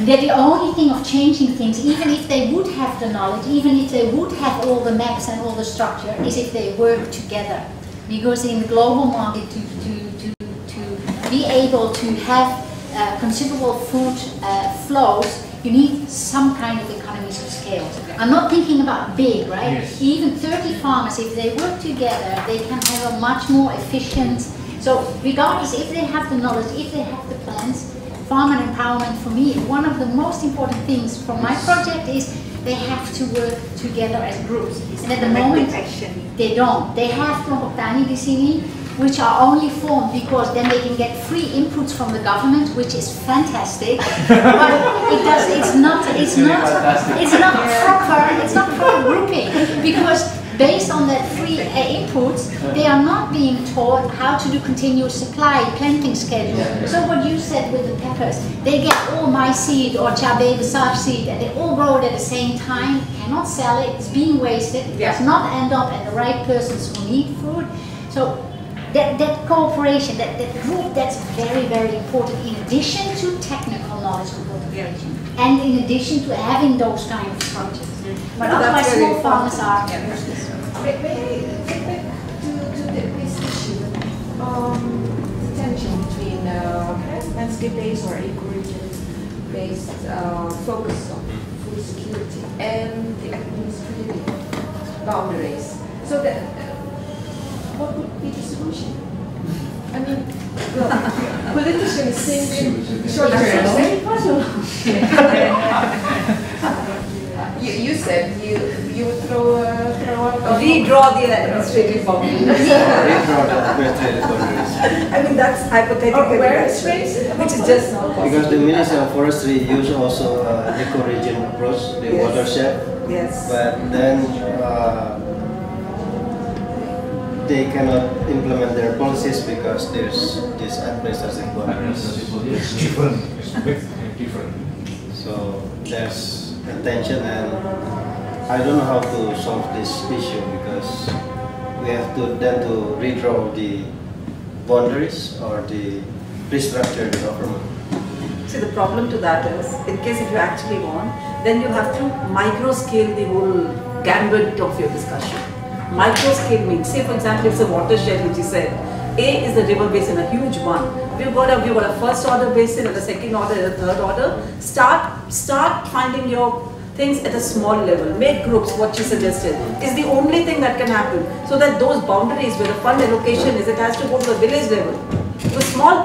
They're the only thing of changing things, even if they would have the knowledge, even if they would have all the maps and all the structure, is if they work together. Because in the global market, to be able to have considerable food flows, you need some kind of economies of scale. I'm not thinking about big, right? Yes. Even 30 farmers, if they work together, they can have a much more efficient. So regardless, if they have the knowledge, if they have the plans, farmer empowerment for me, one of the most important things from my project is they have to work together as groups. And at the moment, they don't. They have kelompok tani di sini, which are only formed because then they can get free inputs from the government, which is fantastic. But it does. It's not proper grouping, because based on that free inputs, they are not being taught how to do continuous supply planting schedule. So what you said with the peppers, they get all my seed or chabe besar seed, and they all grow it at the same time. Cannot sell it. It's being wasted. It does not end up at the right persons who need food. So. That cooperation, that group, that's very, very important in addition to technical knowledge cooperation and in addition to having those kind of projects. But otherwise, small farmers are... May I get back to this issue? The tension between landscape-based or eco-region-based focus on food security and the administrative boundaries. So that... What would be the solution? I mean, well, politicians think in short term. You said you would redraw the administrative boundaries. I mean, that's hypothetical. Which is just not possible. Because the Minister of Forestry used also eco-region approach, the watershed. Yes. But then. They cannot implement their policies because there's this administrative boundaries. Different. So there's a tension, and I don't know how to solve this issue because we have to then to redraw the boundaries or the restructure the government. See, the problem to that is, in case if you actually want, then you have to micro scale the whole gambit of your discussion. Micro scale means, say for example, it's a watershed, which is said, A is the river basin, a huge one. We've got a first order basin, and a second order, and a third order. Start finding your things at a small level. Make groups, what she suggested, is the only thing that can happen. So that those boundaries where the fund allocation is, it has to go to the village level. So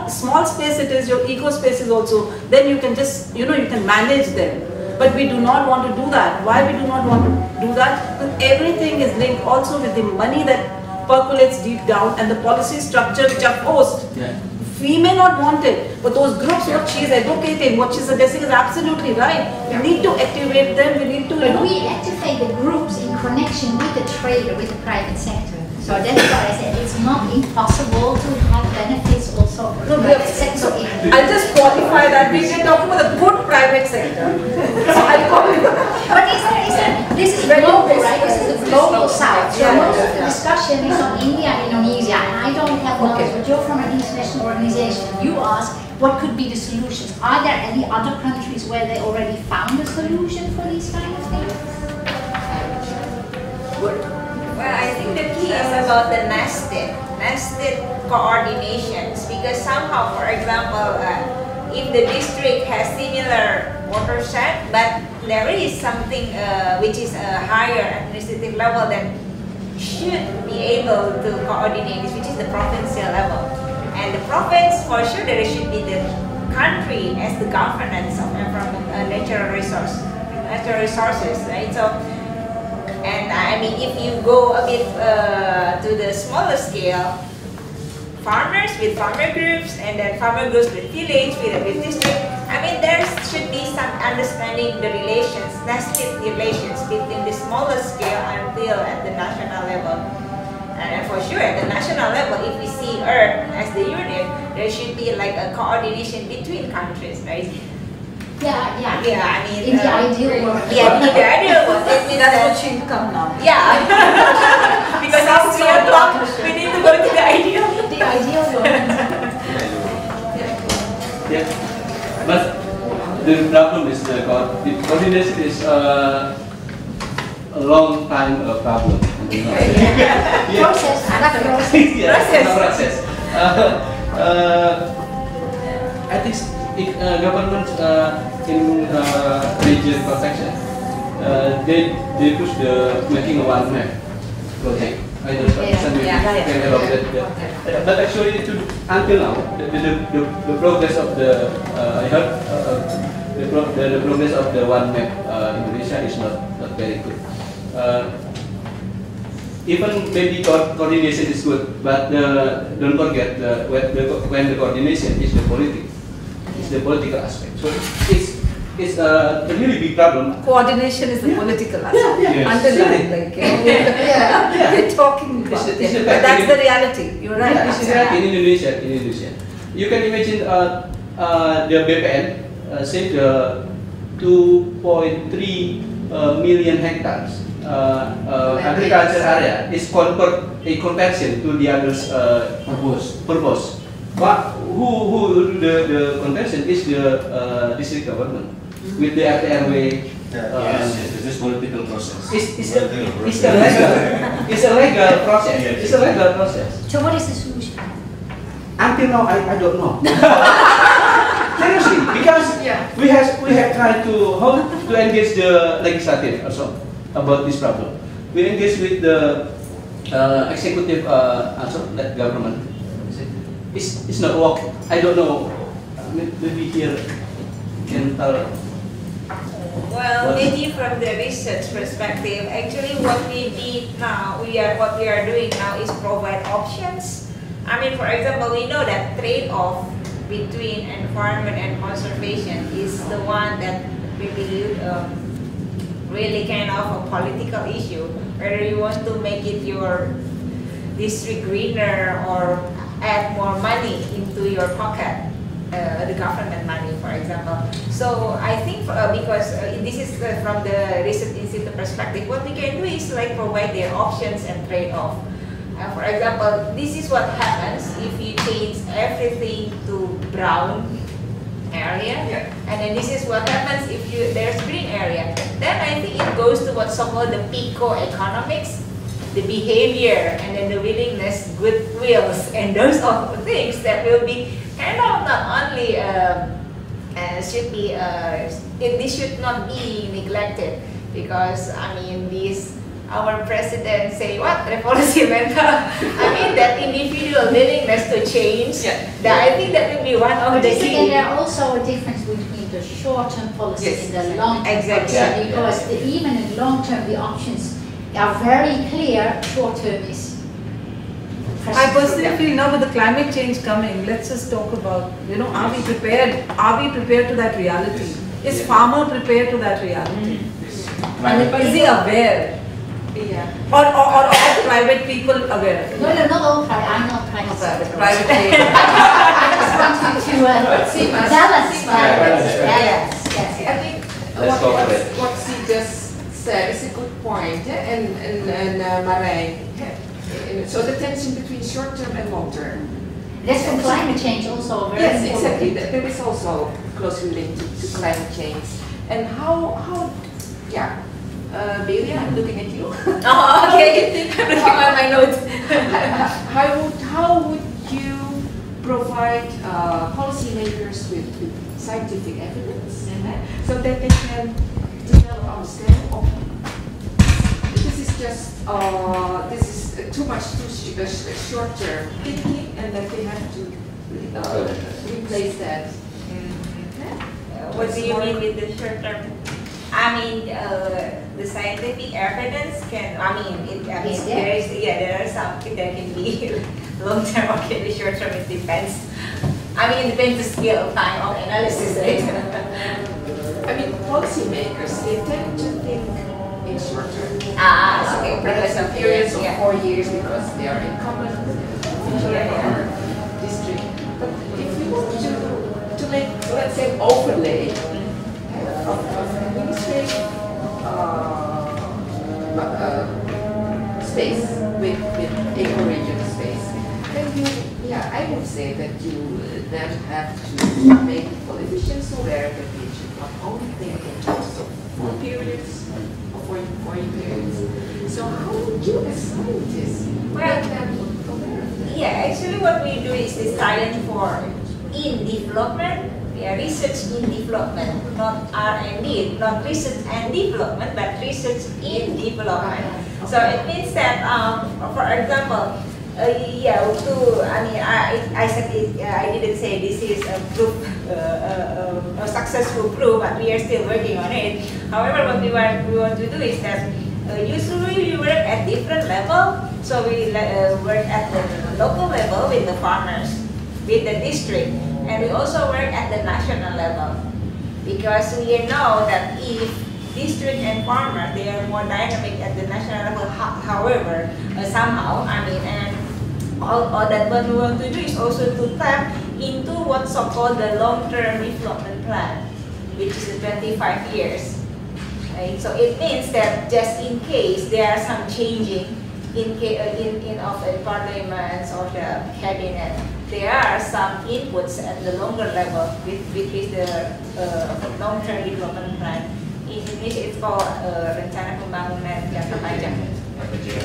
small space it is, your eco space is also, then you can just, you know, you can manage them. But we do not want to do that. Why we do not want to do that? Because everything is linked also with the money that percolates deep down and the policy structure which are forced. Yeah. We may not want it, but those groups, what she is advocating, what she is suggesting is absolutely right. We need to activate them, we need to, you know. We activate the groups in connection with the trade, with the private sector. So that's why I said it's not impossible to have benefits also from the private sector. I'll just qualify that we can talk about the good private sector. So I'll call it. But this is global, right? This is the global south. So most of the discussion is on India and Indonesia. And I don't have knowledge, but you're from an international organization. You ask, what could be the solutions? Are there any other countries where they already found a solution for these kind of things? Well, I think the key is about the nested coordinations, because somehow, for example, if the district has similar watershed, but there is something which is a higher administrative level that should be able to coordinate, which is the provincial level. And the province, for sure, there should be the country as the governance of natural resources, right? So, and I mean, if you go a bit to the smaller scale, farmers with farmer groups, and then farmer groups with village, with district, I mean, there should be some understanding the relations, nested relations between the smaller scale until at the national level. And for sure, at the national level, if we see Earth as the unit, there should be like a coordination between countries, right? Yeah, I mean, in the ideal world. Yeah, in the ideal world. That's what should come now. Yeah. Because after we are talking, we need to go to the ideal world. The ideal world. Yeah. But the problem is the coordination is a long time a problem. Process. I think governments in region protection, they push the making of one map project. I don't understand that. But actually, until now, the progress of the the progress of the one map Indonesia is not very good. Even maybe coordination is good, but don't forget when the coordination is the politics. It's the political aspect. So it's a really big problem. Coordination is the political aspect. Yes. Underlying, like, we're talking about it. But that's the reality. You're right. Yeah, in Indonesia. You can imagine the BPN said 2.3 million hectares agriculture area is conversion to the other purpose. But who do the conversion is the district government with the RTRW. Yes, this political process. It's a legal process. So what is the solution? Until now, I don't know. Seriously, because we have tried to engage the legislative also about this problem. We engage with the executive also, that government. It's not working. I don't know. Maybe here can tell. Well, maybe from the research perspective, actually, what we did now, what we are doing now is provide options. I mean, for example, we know that trade-off between environment and conservation is the one that we believe really kind of a political issue. Whether you want to make it your district greener or add more money into your pocket, the government money, for example. So I think because this is from the research institute perspective, what we can do is like provide their options and trade-off. For example, this is what happens if you change everything to brown area, and then this is what happens if there's green area. Then I think it goes to what's called the PICO economics. The behavior and then the willingness, goodwills, and those of things that will be kind of not only should be this should not be neglected, because I mean our president say what revolution mental. I mean that individual willingness to change. I think that will be one of the key. And there are also a difference between the short-term policy and the long-term policy, because even in long-term the options are very clear. Short-term is I personally feel now with the climate change coming, let's just talk about, you know, are we prepared? Are we prepared to that reality? Is farmer prepared to that reality? And is he aware? Yeah. Or all private people aware? No, no, not all private. I'm not private. Private people. I just want to see my balance. Yes. I think what she just said is a good point, and Marais. So the tension between short-term and long-term. That's from climate change also. Very yes, important. Exactly. There is also closely linked to climate change. And how yeah, Belia, I'm looking at you. Oh, okay. I'm looking at my notes. How would you provide policymakers with scientific evidence so that they can develop understanding of this is too much short-term thinking, and that they have to replace that. What do you mean with the short-term? I mean, the scientific evidence can. I mean, there are something that can be long-term. Okay, the short-term it depends. I mean, it depends the scale of time of analysis, right? I mean, policymakers they tend to think. Short-term. Okay. Because of periods of 4 years because they are incumbent in our district. But if we want to make, let's say, overlay of administrative space with eco-region space, then you, yeah, I would say that you then have to make politicians aware that they should not only think in terms of periods. So how would you as scientists? Well, yeah, actually what we do is design for in development, research in development, not R&D, not research and development, but research in development. So it means that, for example, I didn't say this is a proof, a successful proof, but we are still working on it. However, what we want to do is that usually we work at different level. So we work at the local level with the farmers, with the district, and we also work at the national level because we know that if district and farmers they are more dynamic at the national level. However, all that what we want to do is also to tap into what's so-called the long-term development plan, which is 25 years. Right? So it means that just in case there are some changing in the parliament or the cabinet, there are some inputs at the longer level, which is the long-term development plan. In English, it's called Rencana Pembangunan Jangka Panjang.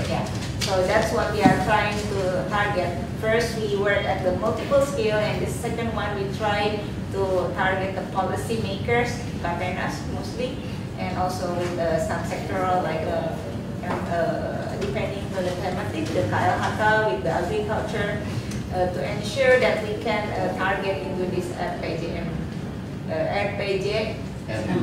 Yeah. So that's what we are trying to target. First, we work at the multiple scale, and the second one, we try to target the policy makers, governors mostly, and also the sub-sectoral, like depending on the thematic, the KLHK with the agriculture, to ensure that we can target into this RPJM, and the there are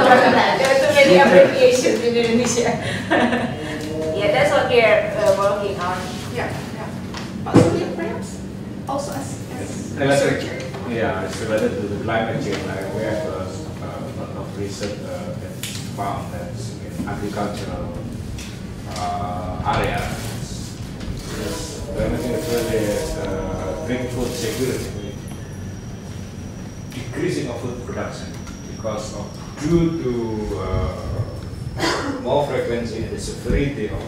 too many applications in Indonesia. Yeah, that's what we are working on. Yeah, yeah. Also, perhaps also as researcher. Yeah, it's related to the climate change. Like we have a lot of research that's found that's in agricultural area. Yes, climate change is really drink food security, decreasing of food production because of due to more frequency and the severity of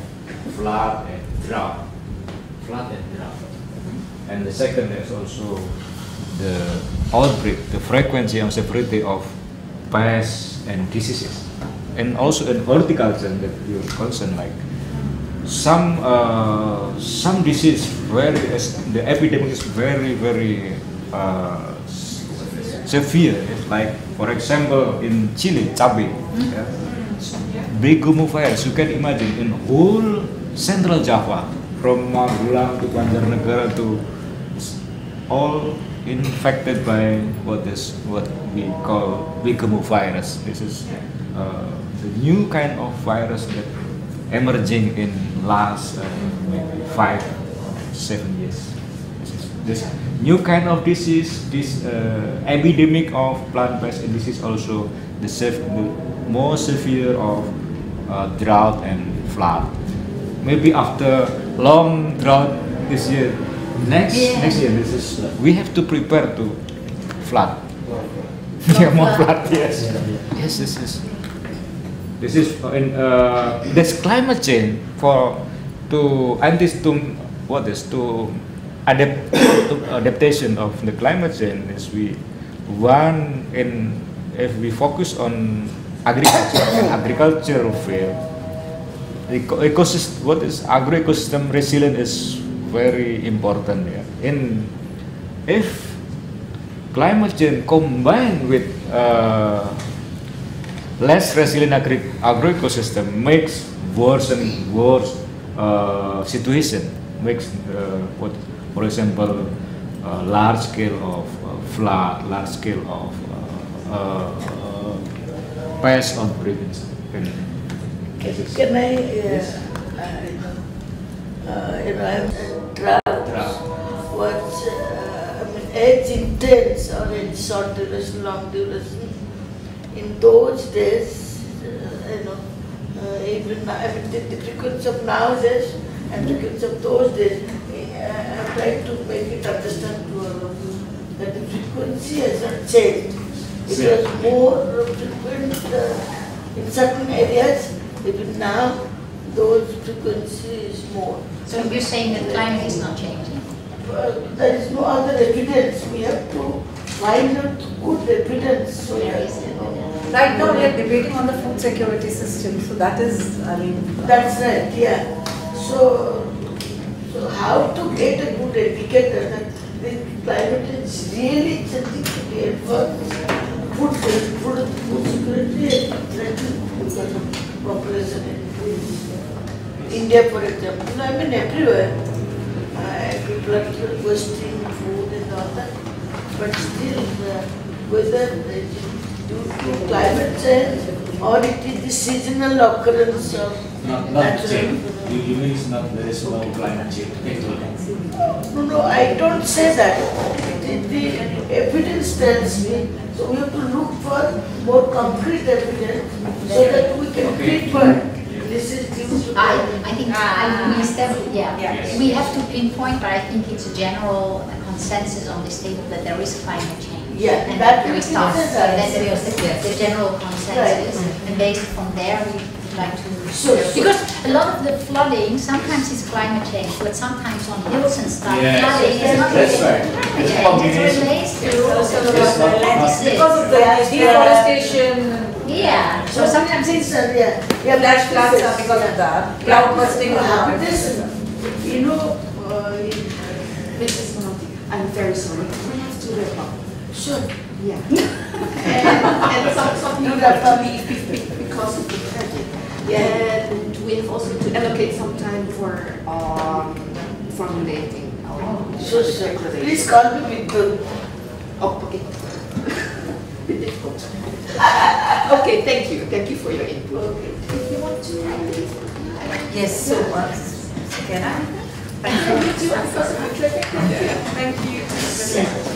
flood and drought. And the second is also the outbreak, the frequency and severity of pests and diseases, and also in horticulture that you're concerned like. Some disease the epidemic is very severe. It's like for example in Chile, Cabe, Begomo fires. You can imagine in whole central Java, from Magelang to Banjarnegara to all infected by what we call Begomo virus. This is the new kind of virus that emerging in last maybe 5 or 7 years. This new kind of disease, this epidemic of plant-based disease, also the more severe of drought and flood. Maybe after long drought this year, next year this is we have to prepare to flood. Yeah, more flood. Yes, yes, this is in this climate change for adaptation of the climate change is if we focus on agriculture and agricultural field, ecosystem, what is agroecosystem resilience is very important. Yeah, if climate change combined with less resilient agroecosystem makes worse and worse situation. Makes for example, large scale of flood, large scale of pest outbreak. Can I? Yes. Drought. It's intense or it's short duration, long duration. In those days, even now, I mean, the frequency of nowadays and the frequency of those days, I try to make it understand to all of you that the frequency has not changed. It was more frequent in certain areas, even now, those frequency is more. So you're saying that climate is not changing? There is no other evidence. We have to find out good evidence. So right now we are debating on the food security system. So that is, I mean, that's right. Yeah. So how to get a good indicator that the climate is really something to be advanced? Food security and threatening because of population increase. India, for example. I mean, everywhere. People are requesting food and all that, but still, whether it is due to climate change or it is the seasonal occurrence of natural change. You mean it's not there is no climate change? No, I don't say that. The evidence tells me, so we have to look for more concrete evidence so that we can treat. This is due to I think I missed that. Yeah. Yes. We have to pinpoint, but I think it's a general consensus on this table that there is climate change. Yeah, and that we start. That's the general consensus, right. And based on there, we would like to. Sure. Because a lot of the flooding sometimes is climate change, but sometimes on hills and stuff, flooding is not related to climate change. It relates to because of the deforestation. Yeah, so sometimes it's flash floods are because of that. Cloud bursting will happen. Mrs. Monty, I'm very sorry. We have to wrap up. Sure. Yeah. And some people are because of the tragedy. And we have also to allocate some time for formulating our declaration. Please call me with okay, thank you. Thank you for your input. Okay. If you want to, yes, so much. Can I? Thank you. Thank you.